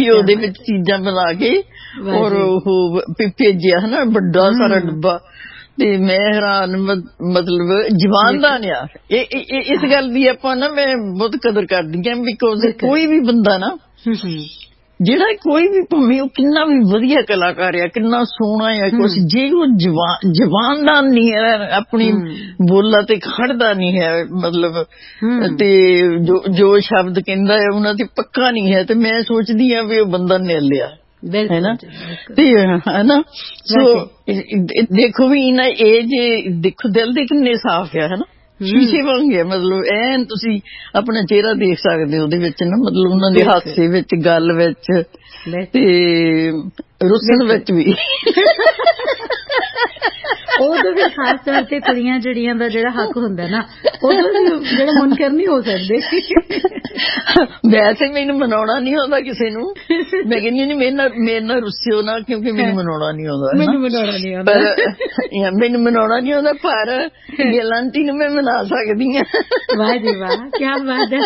ਘਿਓ ਦੇ ਵਿੱਚ ਚੀਜ਼ਾਂ ਬਣਾ ਕੇ ਔਰ ਉਹ ਭੇਜਿਆ ਹੈ ਨਾ ਵੱਡਾ ਸਾਰਾ ਡੱਬਾ। ਤੇ ਮੈਂ ਹੈਰਾਨ, ਮਤਲਬ ਜਵਾਨ ਦਾ ਨਿਆ ਇਸ ਗੱਲ ਦੀ ਆਪਾਂ ਨਾ ਮੈਂ ਬਹੁਤ ਕਦਰ ਕਰਦੀ ਹਾਂ ਬਿਕੋਜ਼ ਕੋਈ ਵੀ ਬੰਦਾ ਨਾ ਜਿਹੜਾ ਕੋਈ ਵੀ ਭਾਵੇਂ ਉਹ ਕਿੰਨਾ ਵੀ ਵਧੀਆ ਕਲਾਕਾਰ ਆ, ਕਿੰਨਾ ਸੋਹਣਾ ਆ ਕੁਛ, ਜੇ ਉਹ ਜਵਾਨ ਜਵਾਨਦਾਨ ਨੀ ਹੈ ਆਪਣੀ ਬੋਲਾਂ ਤੇ ਖੜਦਾ ਨੀ ਹੈ ਮਤਲਬ ਤੇ ਜੋ ਸ਼ਬਦ ਕਹਿੰਦਾ ਹੈ ਉਹਨਾਂ ਤੇ ਪੱਕਾ ਨੀ ਹੈ ਤੇ ਮੈਂ ਸੋਚਦੀ ਹਾਂ ਵੀ ਉਹ ਬੰਦਾ ਨਿਲਿਆ है ना, है ना। सो देखो भी ना एज देखो दिल दे किन्ने साफ है ना, शीशे वांग है मतलब एन तुसी अपना चेहरा देख सकदे हो ओहदे विच ना, मतलब उन्हां दे हादसे विच गल विच ते रुसन विच भी। ਉਦੋਂ ਵੀ ਖਾਸ ਤੌਰ ਤੇ ਕੁੜੀਆਂ ਜਿਹੜੀਆਂ ਦਾ ਜਿਹੜਾ ਹੱਕ ਹੁੰਦਾ ਨਾ ਉਦੋਂ ਜਿਹੜੇ ਮੁਨਕਰ ਨਹੀਂ ਹੋ ਸਕਦੇ। ਵੈਸੇ ਮੈਨੂੰ ਮਨਾਉਣਾ ਨਹੀਂ ਆਉਂਦਾ ਕਿਸੇ ਨੂੰ, ਮੈਂ ਕਹਿੰਦੀ ਨਹੀਂ ਮੇਰੇ ਨਾਲ ਮੇਰੇ ਨਾਲ ਰੁੱਸਿਓ ਨਾ ਕਿਉਂਕਿ ਮੈਨੂੰ ਮਨਾਉਣਾ ਨਹੀਂ ਆਉਂਦਾ, ਮੈਨੂੰ ਮਨਾਉਣਾ ਨਹੀਂ ਆਉਂਦਾ ਪਰ ਮੈਨੂੰ ਮਨਾਉਣਾ ਨਹੀਂ ਆਉਂਦਾ ਪਰ ਗੈਲੰਟੀ ਨੂੰ ਮੈਂ ਮਨਾ ਸਕਦੀ ਹਾਂ। ਵਾਹ ਜੀ ਵਾਹ, ਕੀ ਬਾਤ ਹੈ।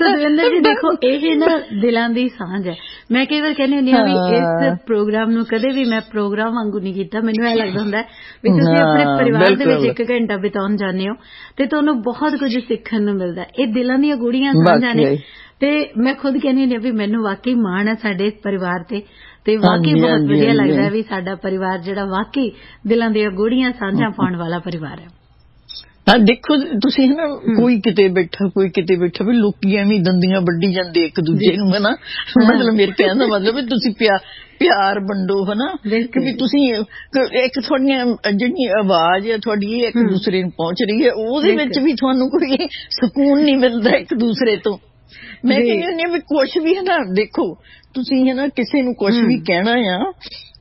ਸੁਰਿੰਦਰ ਜੀ ਦੇਖੋ ਇਹ ਨਾ ਦਿਲਾਂ ਦੀ ਸਾਂਝ ਹੈ। ਮੈਂ ਕਈ ਵਾਰ ਕਹਿੰਦੀ ਹੁੰਦੀ ਹਾਂ ਵੀ ਇਸ ਪ੍ਰੋਗਰਾਮ ਨੂੰ ਕਦੇ ਵੀ ਮੈਂ ਪ੍ਰੋਗਰਾਮ ਵਾਂਗੂ ਨਹੀਂ ਕੀਤਾ। ਮੈਨੂੰ ਇਹ ਲੱਗਦਾ ਹੁੰਦਾ ਵੀ ਤੁਸੀਂ ਆਪਣੇ ਪਰਿਵਾਰ ਦੇ ਵਿੱਚ ਇੱਕ ਘੰਟਾ ਬਿਤਾਉਣ ਜਾਂਦੇ ਹੋ ਤੇ ਤੁਹਾਨੂੰ ਬਹੁਤ ਕੁਝ ਸਿੱਖਣ ਨੂੰ ਮਿਲਦਾ। ਇਹ ਦਿਲਾਂ ਦੀਆਂ ਗੂੜੀਆਂ ਸਾਂਝਾਂ ਨੇ ਤੇ ਮੈਂ ਖੁਦ ਕਹਿੰਦੀ ਹੁੰਦੀ ਹਾਂ ਵੀ ਮੈਨੂੰ ਵਾਕਈ ਮਾਣ ਹੈ ਸਾਡੇ ਇਸ ਪਰਿਵਾਰ ਤੇ ਤੇ ਵਾਕਈ ਬਹੁਤ ਵਧੀਆ ਲੱਗਦਾ ਵੀ ਸਾਡਾ ਪਰਿਵਾਰ ਜਿਹੜਾ ਵਾਕਈ ਦਿਲਾਂ ਦੀਆਂ ਗੂੜੀਆਂ ਸਾਂਝਾਂ ਪਾਉਣ ਵਾਲਾ ਪਰਿਵਾਰ ਹੈ। ਹਾਂ ਦੇਖੋ ਤੁਸੀਂ ਨਾ ਕੋਈ ਕਿਤੇ ਬੈਠਾ ਕੋਈ ਕਿਤੇ ਬੈਠਾ ਵੀ ਲੋਕੀ ਐਵੇਂ ਦੰਦੀਆਂ ਵੱਢੀ ਜਾਂਦੇ ਇੱਕ ਦੂਜੇ ਨੂੰ ਹੈ ਨਾ, ਮਤਲਬ ਮੇਰੇ ਕਹਿਣ ਦਾ ਮਤਲਬ ਤੁਸੀਂ ਪਿਆਰ ਪਿਆਰ ਵੰਡੋ ਹੈ ਨਾ ਵੀ ਤੁਸੀਂ ਇੱਕ ਤੁਹਾਡੀਆਂ ਜਿਹੜੀ ਆਵਾਜ਼ ਹੈ ਤੁਹਾਡੀ ਇੱਕ ਦੂਸਰੇ ਨੂੰ ਪਹੁੰਚ ਰਹੀ ਹੈ ਉਹਦੇ ਵਿੱਚ ਵੀ ਤੁਹਾਨੂੰ ਕੋਈ ਸਕੂਨ ਨਹੀਂ ਮਿਲਦਾ ਇੱਕ ਦੂਸਰੇ ਤੋਂ। ਮੈਂ ਕਹਿੰਦੀ ਹੁੰਦੀ ਹਾਂ ਵੀ ਕੁਛ ਵੀ ਹੈ ਨਾ ਦੇਖੋ ਤੁਸੀਂ ਹੈ ਨਾ ਕਿਸੇ ਨੂੰ ਕੁਛ ਵੀ ਕਹਿਣਾ ਆ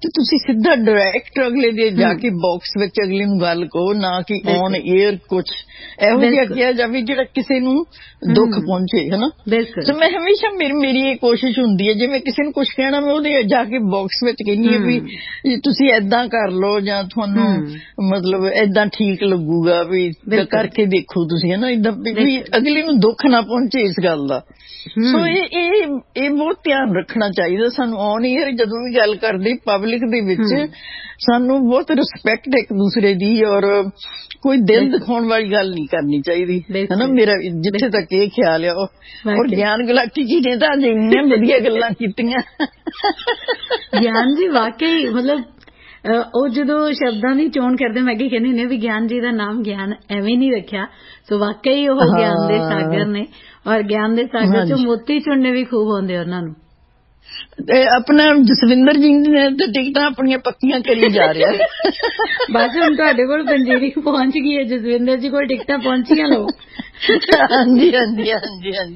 तो तुसी सीधा डायरेक्ट अगले दे जाके बॉक्स विच अगले नूं गल कहो ना कि ऑन एयर कुछ एहो जिहा किया जावे जिहड़ा किसी नूं दुख पहुंचे है ना। तो मैं हमेशा मेरी मेरी ये कोशिश हुंदी है जे मैं किसी नूं कुछ कहना मैं ओहदे जाके बॉक्स विच कहनी है भी तुसी ऐदां कर लो जां तुहानूं मतलब ऐदां ठीक लगूगा भी करके देखो तुसी है ना ऐदां भी अगले नूं दुख ना पहुंचे इस गल दा। सो ये बहुत ध्यान रखना चाहिए सानूं ऑन एयर जदों भी गल करदे पब्लिक दे विच सानूं बहुत रिस्पैक्ट एक दूसरे दी और कोई दिल दिखाने वाली गल नहीं करनी चाहिए है ना। मेरा जिथे तक ये ख्याल है और ज्ञान गुलाटी जी ने तो अज इन्नी वधिया गल्लां कीतियां ज्ञान जी वाकई मतलब ਉਹ ਜਦੋਂ ਸ਼ਬਦਾਂ ਦੀ ਚੋਣ ਕਰਦੇ ਮੈਂ ਕਿ ਕਹਿੰਦੇ ਨੇ ਵੀ ਗਿਆਨ ਜੀ ਦਾ ਨਾਮ ਗਿਆਨ ਐਵੇਂ ਨਹੀਂ ਰੱਖਿਆ ਸੋ ਵਾਕਈ ਉਹ ਗਿਆਨ ਦੇ ਸਾਗਰ ਨੇ ਔਰ ਗਿਆਨ ਦੇ ਸਾਗਰ ਚੋਂ ਮੋਤੀ ਚੁਣਨੇ ਵੀ ਖੂਬ ਆਉਂਦੇ ਉਹਨਾਂ ਨੂੰ। अपना जसविंदर जी ने तो टिकटा अपनी पक्कियां करी जा रहा है बस हम तुहाडे कोल पंजीरी पहुंच गई है जसविंदर जी कोल टिकटा पहुंचियां लो। हां जी हां जी हां जी हां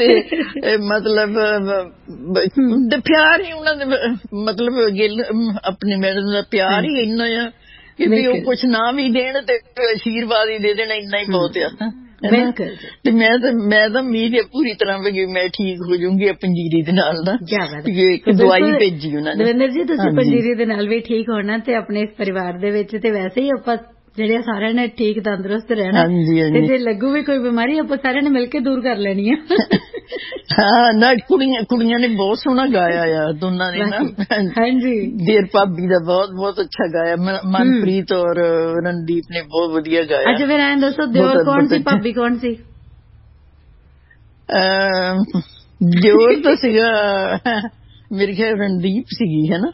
ते मतलब दे प्यार ही उन्हां दे मतलब अपने मैडम दा प्यार ही इन्ना है कि भी ओ कुछ ना भी देण ते आशीर्वाद ही दे देना इन्ना ही बहुत है। मैं उम्मीद है पूरी तरह मैं ठीक हो जाऊंगी पंजीरी दे नाल दा एक दवाई भेजी उन्हां ने। दविंदर जी तुसीं पंजीरी दे नाल वी ठीक होना ते अपने इस परिवार दे विच ते वैसे ही आपां ਜਿਹੜੇ ਸਾਰਿਆਂ ਨੇ ਠੀਕ ਤੰਦਰੁਸਤ ਰਹਿਣਾ ਤੇ ਜੇ ਲੱਗੂ ਵੀ ਕੋਈ ਬਿਮਾਰੀ ਆਪਾਂ ਸਾਰਿਆਂ ਨੇ ਮਿਲ ਕੇ ਦੂਰ ਕਰ ਲੈਣੀ ਆ। ਹਾਂ ਨਾ ਕੁੜੀਆਂ ਕੁੜੀਆਂ ਨੇ ਬਹੁਤ ਸੋਹਣਾ ਗਾਇਆ ਆ ਦੋਨਾਂ ਨੇ ਨਾ। ਹਾਂਜੀ ਦੇਰ ਭਾਬੀ ਦਾ ਬਹੁਤ ਬਹੁਤ ਅੱਛਾ ਗਾਇਆ ਮਨਪ੍ਰੀਤ ਔਰ ਰਣਦੀਪ ਨੇ ਬਹੁਤ ਵਧੀਆ ਗਾਇਆ। ਅੱਛਾ ਫਿਰ ਐਂ ਦੱਸੋ ਦਿਓਰ ਕੌਣ ਸੀ ਭਾਬੀ ਕੌਣ ਸੀ? ਦਿਓਰ ਤਾਂ ਸੀਗਾ ਮੇਰੇ ਖਿਆਲ ਰਣਦੀਪ ਸੀਗੀ ਹੈ ਨਾ।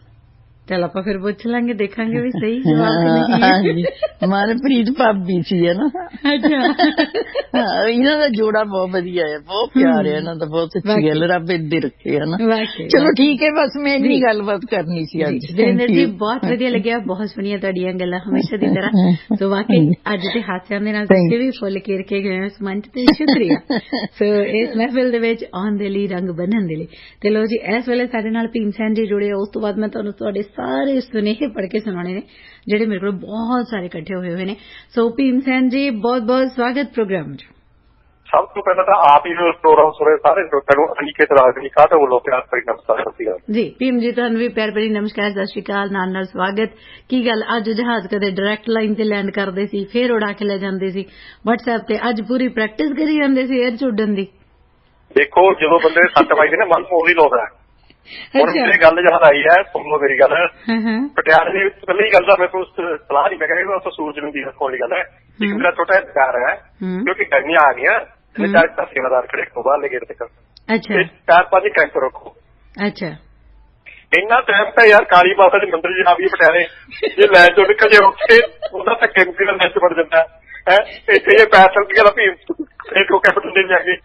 चल आप फिर पूछ लांगे देखांगे भी सही जवाब मनप्रीत भाभी सी है ना। अच्छा इन्हां दा जोड़ा बहुत वधिया है बहुत प्यार है इन्हां दा बहुत अच्छी गल रब इद्दे रखे है ना। चलो ठीक है बस मैं इन्नी गलबात करनी सी अज। दविंदर जी बहुत वधिया लग्या बहुत सोहणियां तुहाडीआं गल्लां हमेशा दी तरह सो वाकई अज ते हासियां दे नाल तुसीं वी फुल केर के गए हो समंच ते शुक्रिया सो इस महफिल दे विच आउण दे लई रंग बन्नण दे लई ते लो जी इस वेले साडे नाल भीम सैन जी जुड़े उस तों बाद मैं तुहानूं तुहाडे सारे सुनेहे पढ़ के सुनाने ने जेडे मेरे को बहुत सारे कट्ठे हुए हुए ने। सो भीम सैन जी बहुत बहुत स्वागत प्रोग्राम में। सब तो पहले तो आप ही प्रोग्राम सुने सारे श्रोताओं अनिकेत राजनी का तो वो लोग प्यार भरी नमस्कार सत श्री अकाल जी। भीम जी तुहानूं भी प्यार भरी नमस्कार सत श्री अकाल नाल नाल स्वागत। की गल अज जहाज कदे डायरेक्ट लाइन ते लैंड करदे सी फिर उड़ा के लै जांदे सी WhatsApp ते अज पूरी प्रैक्टिस करी जांदे सी एयर चुडन दी। देखो जदों बंदे सट वजदे ने मन मोह ही लोदा है और मेरी गल जहां आई है सुन लो मेरी गल पटियाले दे विच पहली गल दा मैं तुहानूं सलाह नहीं मैं कहगा उस सूरज नूं देखण वाली गल है इक मेरा छोटा प्यार है क्योंकि गर्मियां आ गईयां ते चार पांच सेवादार खड़े हो बाहरले गेट ते कर अच्छा चार पांच कैंप रखो अच्छा इन्ना टाइम तो यार काली माता दे मंदिर जी आ भी पटियाले जे लाइन चों निकल जे उठे उहदा तक कैंपी दा नैच पड़ जंदा है इत्थे ये पैसा लग गया भीम एक रोके पटने जाके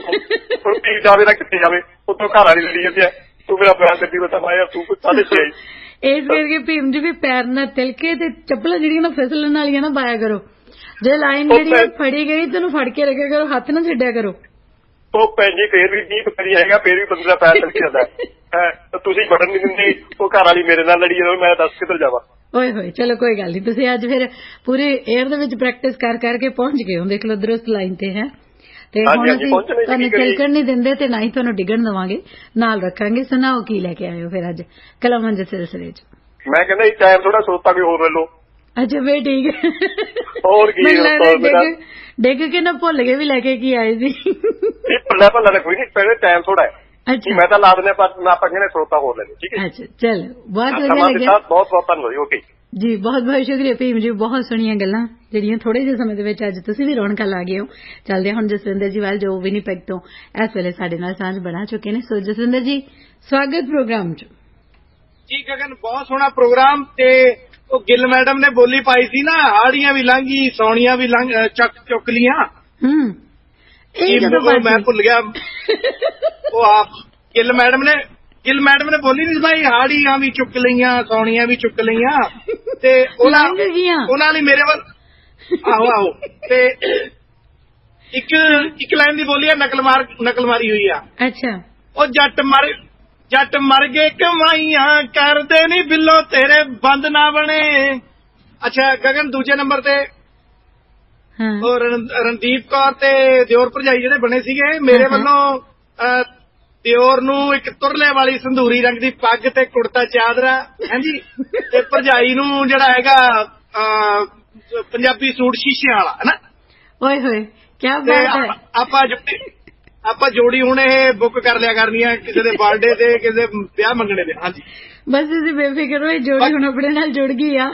और पी जावे ना कितने जावे उतो घर वाली लड़ी जाती है तू मेरा प्यार कभी बता पाया तू कुछ साढ़े छे इस करके भीम जी भी पैर न तिलके ते चप्पलां जिहड़ियां ना फिसलन वालियां ना पाया करो जे लाइन जिहड़ी फड़ी गई तेनू फड़ के रखिया करो हथ ना छड्डिया करो। तो पैंजी फेर भी जीप करी आएगा फिर भी बंदे दा पैर तिलके जांदा है तुसीं बटन नहीं दिंदे वो घर वाली मेरे नाल लड़ी जावे मैं दस किधर जावां। ओए होए चलो कोई गल नहीं तुसीं अज फिर पूरे एयर दे विच प्रैक्टिस कर करके पहुंच गए हो देख लो दुरुस्त लाइन ते है ते हुण असीं तुहानूं तिलकण नहीं दिंदे ते ना ही तुहानूं डिगण दवांगे नाल रखांगे। सुनाओ की लैके आए हो फिर अज कलावां दे सिलसिले च? मैं कहंदा इस टाइम थोड़ा सोता कोई होर ले लो। अच्छा वे ठीक है और की डिग के ना भुल गए भी लैके की आए सी ये पल्ला पल्ला ना कोई नहीं पहले टाइम थोड़ा है अच्छा मैं तो ला देने पर आप कहने श्रोता हो लेने ठीक है। अच्छा चलो बहुत बढ़िया लगे बहुत बहुत धन्यवाद ओके जी बहुत बहुत शुक्रिया भीम जी बहुत सोहणियां गल्लां ਜਿਹੜੀਆਂ ਥੋੜੇ ਜਿਹੇ ਸਮੇਂ ਦੇ ਵਿੱਚ ਅੱਜ ਤੁਸੀਂ ਵੀ ਰੌਣਕਾਂ ਲਾ ਗਏ ਹੋ। ਚੱਲਦੇ ਹੁਣ ਜਸਵਿੰਦਰ ਜੀ ਵੱਲ ਜੋ ਵਿਨੀਪੈਗ ਤੋਂ ਇਸ ਵੇਲੇ ਸਾਡੇ ਨਾਲ ਸਾਂਝ ਬਣਾ ਚੁੱਕੇ ਨੇ। ਸੋ ਜਸਵਿੰਦਰ ਜੀ ਸਵਾਗਤ ਪ੍ਰੋਗਰਾਮ ਚ। ਜੀ ਗਗਨ ਬਹੁਤ ਸੋਹਣਾ ਪ੍ਰੋਗਰਾਮ ਤੇ ਉਹ ਗਿੱਲ ਮੈਡਮ ਨੇ ਬੋਲੀ ਪਾਈ ਸੀ ਨਾ ਹਾੜੀਆਂ ਵੀ ਲੰਘੀ ਸੌਣੀਆਂ ਵੀ ਲੰਘ ਚੱਕ ਚੁੱਕ ਲੀਆਂ ਹੂੰ मैं भूल गया वो आप गिल मैडम ने गिल मैडम ने बोली नहीं भाई हाड़ियां भी चुक लिया सौनिया भी चुक लिया ते उन्होंने मेरे वाल आहो आहो ते एक एक लाइन की बोली है नकल मार नकल मारी हुई है अच्छा और जट मारे जट मर गए कमाइया कर दे नी बिलो तेरे बंद ना बने। अच्छा गगन दूजे नंबर ते हाँ। रणदीप कौर ते दियोर भरजाई जिहड़े बने सीगे मेरे वल्लों दियोर नूं इक तुरले वाली संधूरी रंग दी पग ते कुड़ता चादरा हां जी ते भरजाई नूं जिहड़ा हैगा पंजाबी सूट शीशे वाला है ना। ओए होए क्या बात है। आपां ਆਪਾਂ ਜੋੜੀ ਹੁਣ ਇਹ ਬੁੱਕ ਕਰ ਲਿਆ ਕਰਨੀ ਆ ਕਿਸੇ ਦੇ ਬਰਥਡੇ ਤੇ ਕਿਸੇ ਵਿਆਹ ਮੰਗਣੇ ਦੇ। ਹਾਂਜੀ ਬਸ ਤੁਸੀਂ ਬੇਫਿਕਰ ਹੋ, ਇਹ ਜੋੜੀ ਹੁਣ ਆਪਣੇ ਨਾਲ ਜੁੜ ਗਈ ਆ।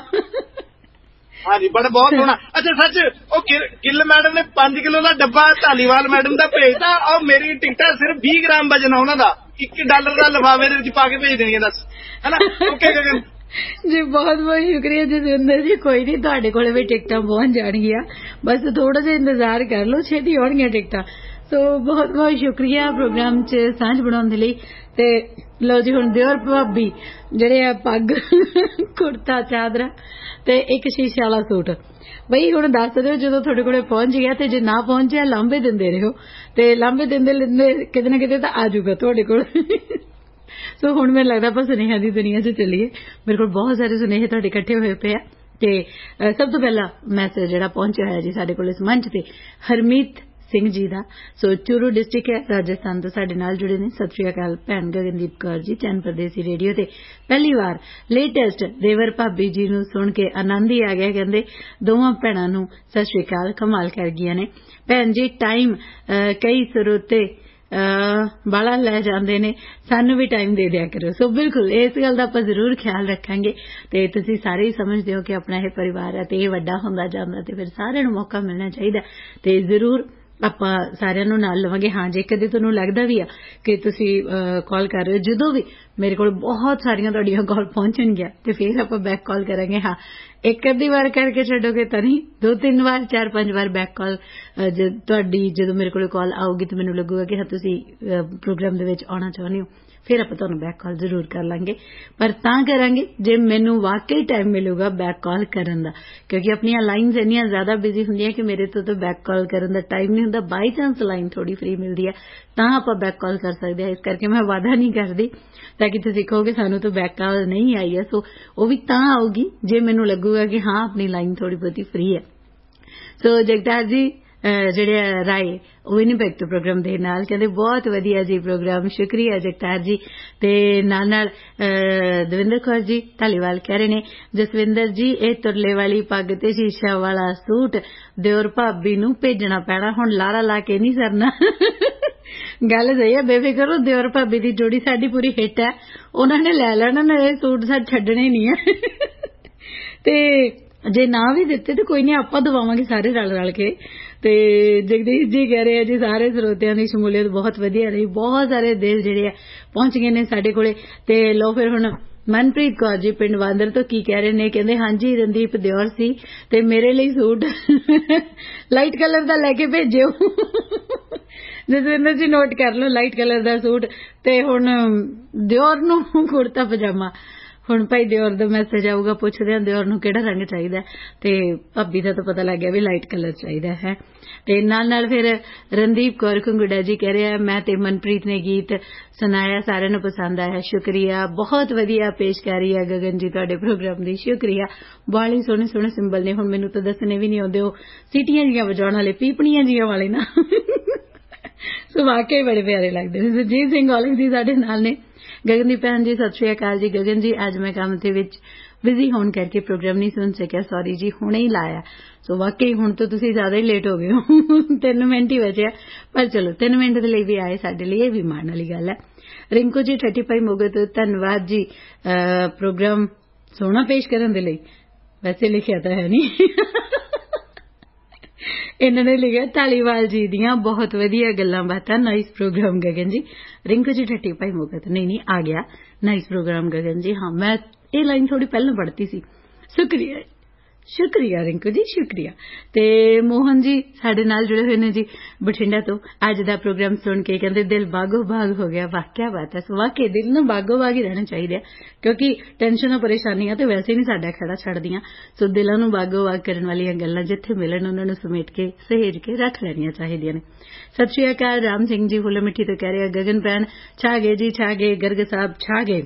ਹਾਂਜੀ ਬੜਾ ਬਹੁਤ ਸੋਹਣਾ। ਅੱਛਾ ਸੱਚ ਉਹ ਗਿੱਲ ਮੈਡਮ ਨੇ ਪੰਜ ਕਿਲੋ ਦਾ ਡੱਬਾ ਧਾਲੀਵਾਲ ਮੈਡਮ ਦਾ ਭੇਜਦਾ ਔਰ ਮੇਰੀ ਟਿਕਟਾਂ ਸਿਰਫ ਵੀਹ ਗ੍ਰਾਮ ਵਜਨ ਉਹਨਾਂ ਦਾ ਇੱਕ ਡਾਲਰ ਦਾ ਲਿਫਾਫੇ ਦੇ ਵਿੱਚ ਪਾ ਕੇ ਭੇਜ ਦੇਣੀਆਂ। ਦੱਸ ਹੈਨਾ। ਓਕੇ ਗਗਨ जी बहुत बहुत शुक्रिया जसविंदर जी। कोई नहीं तुहाडे कोले भी टिकटां पहुंच जाणगीआं, बस थोड़ा जिहा इंतजार कर लो, छेती आउणगीआं टिकटां। तो बहुत बहुत शुक्रिया प्रोग्राम च सांझ बनाने लई। ते लो जी हुण दिओर भाभी जिहड़े आ पग कुर्ता चादरा ते इक शीशे वाला सूट बई हुण दस दिओ जदों तुहाडे कोले पहुंच गया। ते जे ना पहुंचिआ लांबे दिंदे रहिओ ते लांबे दिंदे दिंदे किते ना किते तां आ जाऊगा तुहाडे कोल। सो हुण मैनूं लगदा आपां सुनेहा दी दुनिया च चलीए। मेरे कोल बहुत सारे सुनेहे तुहाडे इकट्ठे होए पए आ ते सब तों पहिला मैसेज जिहड़ा पहुंचिआ होइआ जी साडे कोल इस मंच ते हरमीत सिंह जी दा। सो चूरू डिस्ट्रिक्ट है राजस्थान तो साडे नाल जुड़े ने। सत श्री अकाल भैन गगनदीप कौर जी। चैन परदेसी रेडियो ते पहली बार लेटेस्ट देवर भाभी जी नूं सुन के आनंद ही आ गया। कहंदे दोवां भैणां नूं सत श्री अकाल, कमाल कर गईआं ने भैन जी। टाइम कई सरोते बाला लै जांदे ने, सानू भी टाइम दे दिया करो। सो बिल्कुल इस गल दा आपां जरूर ख्याल रखांगे ते तुसीं सारे ही समझदे हो कि अपना यह परिवार है ते यह वड्डा हुंदा जांदा ते फिर सारेयां नूं मौका मिलना चाहीदा ते जरूर ਆਪਾਂ ਸਾਰਿਆਂ ਨੂੰ ਨਾਲ ਲਵਾਂਗੇ। ਹਾਂ ਜੇ ਕਦੇ ਤੁਹਾਨੂੰ ਲੱਗਦਾ ਵੀ ਆ ਕਿ ਤੁਸੀਂ ਕਾਲ ਕਰ ਰਹੇ ਹੋ, ਜਦੋਂ ਵੀ ਮੇਰੇ ਕੋਲ ਬਹੁਤ ਸਾਰੀਆਂ ਤੁਹਾਡੀਆਂ ਕਾਲ ਪਹੁੰਚਣਗੀਆਂ ਤੇ ਫਿਰ ਆਪਾਂ ਬੈਕ ਕਾਲ ਕਰਾਂਗੇ। ਹਾਂ ਇੱਕ ਅੱਧੀ ਵਾਰ ਕਰਕੇ ਛੱਡੋਗੇ ਤਾਂ ਨਹੀਂ, ਦੋ ਤਿੰਨ ਵਾਰ ਚਾਰ ਪੰਜ ਵਾਰ ਬੈਕ ਕਾਲ ਤੁਹਾਡੀ ਜਦੋਂ ਮੇਰੇ ਕੋਲ ਕਾਲ ਆਊਗੀ ਤੇ ਮੈਨੂੰ ਲੱਗੂਗਾ ਕਿ ਹਾਂ ਤੁਸੀਂ ਪ੍ਰੋਗਰਾਮ ਦੇ ਵਿੱਚ ਆਉਣਾ ਚਾਹੁੰਦੇ ਹੋ, ਫਿਰ ਆਪਾਂ ਤੁਹਾਨੂੰ ਬੈਕ ਕਾਲ ਜ਼ਰੂਰ ਕਰ ਲਾਂਗੇ। ਪਰ ਤਾਂ ਕਰਾਂਗੇ ਜੇ ਮੈਨੂੰ ਵਾਕਈ ਟਾਈਮ ਮਿਲੂਗਾ ਬੈਕ ਕਾਲ ਕਰਨ ਦਾ, ਕਿਉਂਕਿ ਆਪਣੀਆਂ ਲਾਈਨਸ ਇੰਨੀਆਂ ਜ਼ਿਆਦਾ ਬਿਜ਼ੀ ਹੁੰਦੀਆਂ ਕਿ ਮੇਰੇ ਤੋਂ ਤਾਂ ਬੈਕ ਕਾਲ ਕਰਨ ਦਾ ਟਾਈਮ ਨਹੀਂ ਹੁੰਦਾ। ਬਾਈ ਚਾਂਸ ਲਾਈਨ ਥੋੜੀ ਫ੍ਰੀ ਮਿਲਦੀ ਹੈ ਤਾਂ ਆਪਾਂ ਬੈਕ ਕਾਲ ਕਰ ਸਕਦੇ ਹਾਂ। ਇਸ ਕਰਕੇ ਮੈਂ ਵਾਅਦਾ ਨਹੀਂ ਕਰਦੀ ਤਾਂ ਕਿ ਤੁਸੀਂ ਕਹੋਗੇ ਸਾਨੂੰ ਤਾਂ ਬੈਕ ਕਾਲ ਨਹੀਂ ਆਈ ਹੈ। ਸੋ ਉਹ ਵੀ ਤਾਂ ਆਊਗੀ ਜੇ ਮੈਨੂੰ ਲੱਗੂਗਾ ਕਿ ਹਾਂ ਆਪਣੀ ਲਾਈਨ ਥੋੜੀ ਬਹੁਤੀ ਫ੍ਰੀ ਹੈ। ਸੋ ਜਗਤਾਰ ਜੀ ਜਿਹੜੇ ਰਾਏ ਉਹ ਇਨਪੈਕਟ ਤੋਂ ਪ੍ਰੋਗਰਾਮ ਦੇ ਨਾਲ ਕਹਿੰਦੇ ਬਹੁਤ ਵਧੀਆ ਜੀ ਪ੍ਰੋਗਰਾਮ, ਸ਼ੁਕਰੀਆ ਜਗਤਾਰ ਜੀ। ਤੇ ਨਾਲ ਨਾਲ ਦਵਿੰਦਰ ਕੌਰ ਜੀ ਧਾਲੀਵਾਲ ਕਹਿ ਰਹੇ ਨੇ ਜਸਵਿੰਦਰ ਜੀ ਇਹ ਤੁਰਲੇ ਵਾਲੀ ਪੱਗ ਤੇ ਸ਼ੀਸ਼ਾ ਵਾਲਾ ਸੂਟ ਦਿਓਰ ਭਾਬੀ ਨੂੰ ਭੇਜਣਾ ਪੈਣਾ, ਹੁਣ ਲਾਰਾ ਲਾ ਕੇ ਨਹੀਂ ਸਰਨਾ। ਗੱਲ ਸਹੀ ਹੈ ਬੇਫਿਕਰ ਹੋ, ਦਿਓਰ ਭਾਬੀ ਦੀ ਜੋੜੀ ਸਾਡੀ ਪੂਰੀ ਹਿੱਟ ਹੈ, ਉਹਨਾਂ ਨੇ ਲੈ ਲੈਣਾ ਨਾ, ਇਹ ਸੂਟ ਸਾਡੇ ਛੱਡਣੇ ਨਹੀਂ ਹੈ। ਤੇ ਜੇ ਨਾ ਵੀ ਦਿੱਤੇ ਤੇ ਕੋਈ ਨਹੀਂ ਆਪਾਂ ਦਵਾਵਾਂਗੇ ਸਾਰੇ ਰਲ ਰਲ ਕੇ। ਤੇ जगदीश जी कह रहे हैं जी सारे ਸਰੋਤਿਆਂ ਦੀ ਸ਼ਮੂਲੀਅਤ बहुत ਵਧੀਆ रही, बहुत सारे ਦਿਲ ਜਿਹੜੇ ਆ ਪਹੁੰਚ ਗਏ ਨੇ ਸਾਡੇ ਕੋਲੇ। ਤੇ ਲੋ ਫਿਰ ਹੁਣ ਮਨਪ੍ਰੀਤ ਕੌਰ ਜੀ ਪਿੰਡ ਵਾਂਦਰ ਤੋਂ ਕੀ ਕਹਿ ਰਹੇ ਨੇ ਕਹਿੰਦੇ ਹਾਂਜੀ ਰਣਦੀਪ ਦਿਓਰ ਸੀ ਤੇ ਮੇਰੇ ਲਈ ਸੂਟ ਲਾਈਟ ਕਲਰ ਦਾ ਲੈ ਕੇ ਭੇਜਿਓ। ਜਸਵਿੰਦਰ ਜੀ ਨੋਟ ਕਰ ਲਓ ਲਾਈਟ ਕਲਰ ਦਾ ਸੂਟ ਤੇ ਹੁਣ ਦਿਓਰ ਨੂੰ ਕੁੜਤਾ ਪਜਾਮਾ। ਹੁਣ ਭਾਈ ਦਿਓਰ ਦਾ ਮੈਸੇਜ ਆਊਗਾ ਪੁੱਛਦੇ ਆ ਦਿਓਰ ਨੂੰ ਕਿਹੜਾ ਰੰਗ ਚਾਹੀਦਾ ਤੇ ਭਾਬੀ ਦਾ ਤਾਂ ਪਤਾ ਲੱਗ ਗਿਆ ਵੀ ਲਾਈਟ ਕਲਰ ਚਾਹੀਦਾ ਹੈ। ਤੇ ਨਾਲ ਨਾਲ ਫਿਰ ਰਣਦੀਪ ਕੌਰ ਖੰਗੂੜਾ ਜੀ ਕਹਿ ਰਿਹਾ ਮੈਂ ਤੇ ਮਨਪ੍ਰੀਤ ਨੇ ਗੀਤ ਸੁਣਾਇਆ ਸਾਰਿਆਂ ਨੂੰ ਪਸੰਦ ਆਇਆ, ਸ਼ੁਕਰੀਆ। ਬਹੁਤ ਵਧੀਆ ਪੇਸ਼ਕਾਰੀ ਹੈ ਗਗਨ ਜੀ ਤੁਹਾਡੇ ਪ੍ਰੋਗਰਾਮ ਦੀ, ਸ਼ੁਕਰੀਆ। ਬਾਹਲੀ ਸੋਹਣੇ ਸੋਹਣੇ ਸਿੰਬਲ ਨੇ, ਹੁਣ ਮੈਨੂੰ ਤਾਂ ਦੱਸਣੇ ਵੀ ਨਹੀਂ ਆਉਂਦੇ, ਉਹ ਸੀਟੀਆਂ ਜੀਆਂ ਵਜਾਉਣ ਵਾਲੇ ਪੀਪਣੀਆਂ ਜੀਆਂ ਵਾਲੇ ਨਾ, ਸੋ ਵਾਕਈ ਬੜੇ ਪਿਆਰੇ ਲੱਗਦੇ ਨੇ। ਸੁਰਜੀਤ ਸਿੰਘ ਔਲਖ ਜੀ ਸਾਡੇ ਨਾਲ ਨੇ। गगनदीप भैन जी सत श्री अकाल जी। गगन जी अज मैं काम दे विच बिजी होने करके प्रोग्राम नहीं सुन सकिया, सॉरी जी हुणे ही लाया। सो वाकई हुण तो तुसीं ज्यादा ही लेट हो गए हो, तीन मिनट ही बचे पर चलो तीन मिनट दे लई वी आए साडे लई वी माण वाली गल है। रिंकू जी पैंतीस मोगे तो धन्नवाद जी प्रोग्राम सोहना पेश करन दे लई, वैसे लिखिया तां है नहीं। इन्हां ने लिखिया ढालीवाल जी दियां बहुत वधिया गल्लां बातां, नाइस प्रोग्राम गगन जी। रिंकू जी ठट्टी भाई मुगत नहीं नहीं आ गया, नाइस प्रोग्राम गगन जी। हाँ मैं ये लाइन थोड़ी पहले पढ़ती सी, शुक्रिया शुक्रिया रिंकू जी, शुक्रिया। ते मोहन जी साडे नाल जुड़े हुए ने जी बठिंडा तो अज दा प्रोग्राम सुन के कहते दिल बागो बाग हो गया। वाह क्या बात है, वाकई दिल नूं बागो बाग ही रहना चाहिए क्योंकि टेंशन और परेशानियां तो वैसे नहीं साडा खड़ा छड्दियां, सो दिलां नूं बागो बाग करन वालियां गल्लां जिथे मिलन उन्हां नूं समेट के सहेज के रख लैणियां चाहीदियां ने। सत श्री अकाल राम सिंह जी हुल्ला मिठी तो कह रहे गगन भैन छा गए जी, छा गए गर्ग साहब छा गए।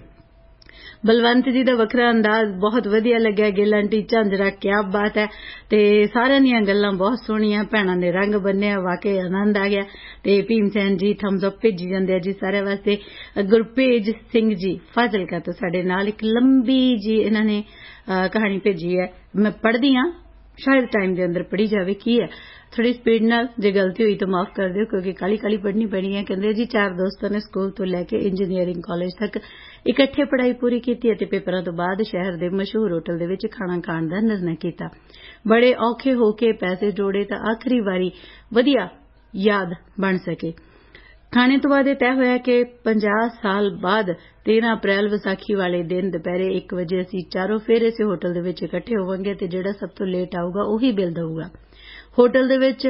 बलवंत जी का वखरा अंदाज बहुत वधिया लग्या, गिल आंटी झांजरा क्या बात है, ते सारियां दियां गल्लां बहुत सोहणियां, भैणां दे रंग बन्निया वाकई आनंद आ गया। ते भीम सैन जी थम्स अप भेजी जांदे आ जी सारे वास्ते। गुरपेज सिंह जी फाजिलका तो साडे नाल एक लंबी जी इन्हां ने कहानी भेजी है, मैं पढ़दी हां शायद टाइम दे अंदर पढ़ी जावे की है, थोड़ी स्पीड नाल जे गलती हुई तो माफ कर दियो क्योंकि काली काली पढ़नी पैनी है। कहते जी चार दोस्तों ने स्कूल तो लैके इंजीनियरिंग कॉलेज तक इकट्ठे पढ़ाई पूरी की, पेपरां तो बाद शहर के मशहूर होटल दे विच खाना खाण दा निर्णय कीता। बड़े औखे होके पैसे जोड़े तां आखिरी वारी वधिया याद बन सके। खाने तो बाद तय होया कि पचास साल बाद तेरह अप्रैल विसाखी वाले दिन दोपहरे एक बजे असीं चारों फिर इस होटल दे विच इकट्ठे होवांगे ते जिहड़ा सब तो लेट आऊगा उही बिल देऊगा। होटल दे विच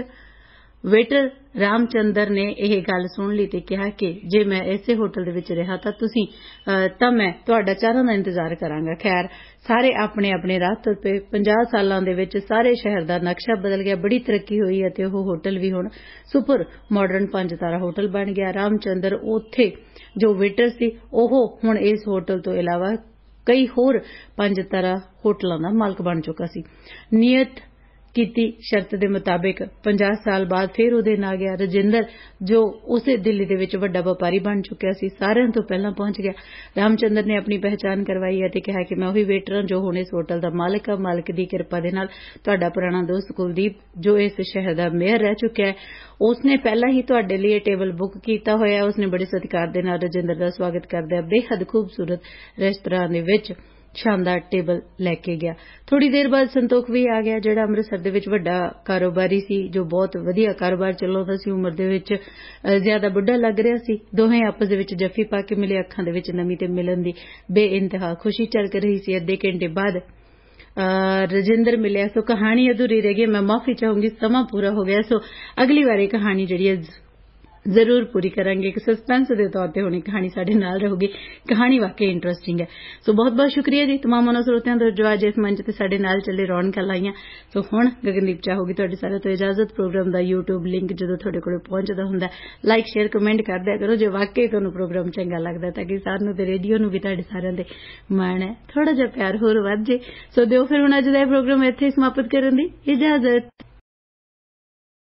वेटर रामचंदर ने यह गल सुन ली ते कहा कि जे मैं इसे होटल दे विच रहा तां तुसीं तां मैं तुहाडा चारां दा इंतजार करांगा। खैर सारे अपने अपने राह तुर पे। पचास सालां दे विच सारे शहर दा नक्शा बदल गया, बड़ी तरक्की होई है ते ओह होटल भी हुण सुपर मॉडर्न पंज तारा होटल बन गया। रामचंदर ओथे जो वेटर सी ओह हुण इस होटल तो इलावा कई होर पंज तारा होटलां दा मालक बन चुका सी। नियत कीती शर्त दे मुताबिक पचास साल बाद फिर उहदे आ गया रजिंदर जो उसे दिल्ली दे विच वड्डा व्यापारी बन चुका सी, सारेयां तो पहलां पहुंच गया। रामचंदर ने अपनी पहचान करवाई है ते कहा कि मैं ओही वेटर हां जो हुण इस होटल दा मालक हां। मालक दी किरपा दे नाल तुहाडा पुराना दोस्त कुलदीप जो इस शहर दा मेयर रह चुका है, उसने पहलां ही तुहाडे लई टेबल बुक कीता होया है। उसने बड़े सत्कार दे नाल रजिंदर दा स्वागत करदे बेहद खूबसूरत रेस्तरां दे विच शानदार टेबल लैके गया। थोड़ी देर बाद संतोख भी आ गया जिहड़ा अमृतसर दे विच वड्डा कारोबारी सी, जो बहुत वधिया कारोबार चलाउंदा सी, उमर दे विच ज्यादा बुढ़ा लग रहा सी। दोवें आपस दे विच जफ्फी पा के मिले, अखां दे विच नमी ते मिलन दी बेइंतहा खुशी झलक रही सी। अद्धे घंटे बाद रजिंदर मिलिया, सो कहानी अधूरी रह गई, मैं माफी चाहूंगी समा पूरा हो गया, सो अगली बारी कहानी जिहड़ी जरूर पूरी करेंगे। एक सस्पेंस के तौर पर होनी कहानी साढ़े नाल रहोगी, कहानी वाकई इंटरेस्टिंग है। सो बहुत बहुत शुक्रिया जी तमाम उन्होंने स्रोतियां तो जो अज इस मंच से साढ़े नाल चले रौनक लाइया। सो हुण गगनदीप चाहूगी तुहाडे सारे तो इजाजत। प्रोग्राम का यूट्यूब लिंक जो तुहाडे कोल पहुंचदा हुंदा लाइक शेयर कमेंट कर दिया करो जो वाकई तुहानू प्रोग्राम चंगा लगदा, ताकि सानू ते रेडियो नू भी तुहाडे सारेयां दे मन है थोड़ा जिहा प्यार होर वध जे। सो दिओ फिर हुण अज दा प्रोग्राम इत्थे समाप्त करन दी इजाजत।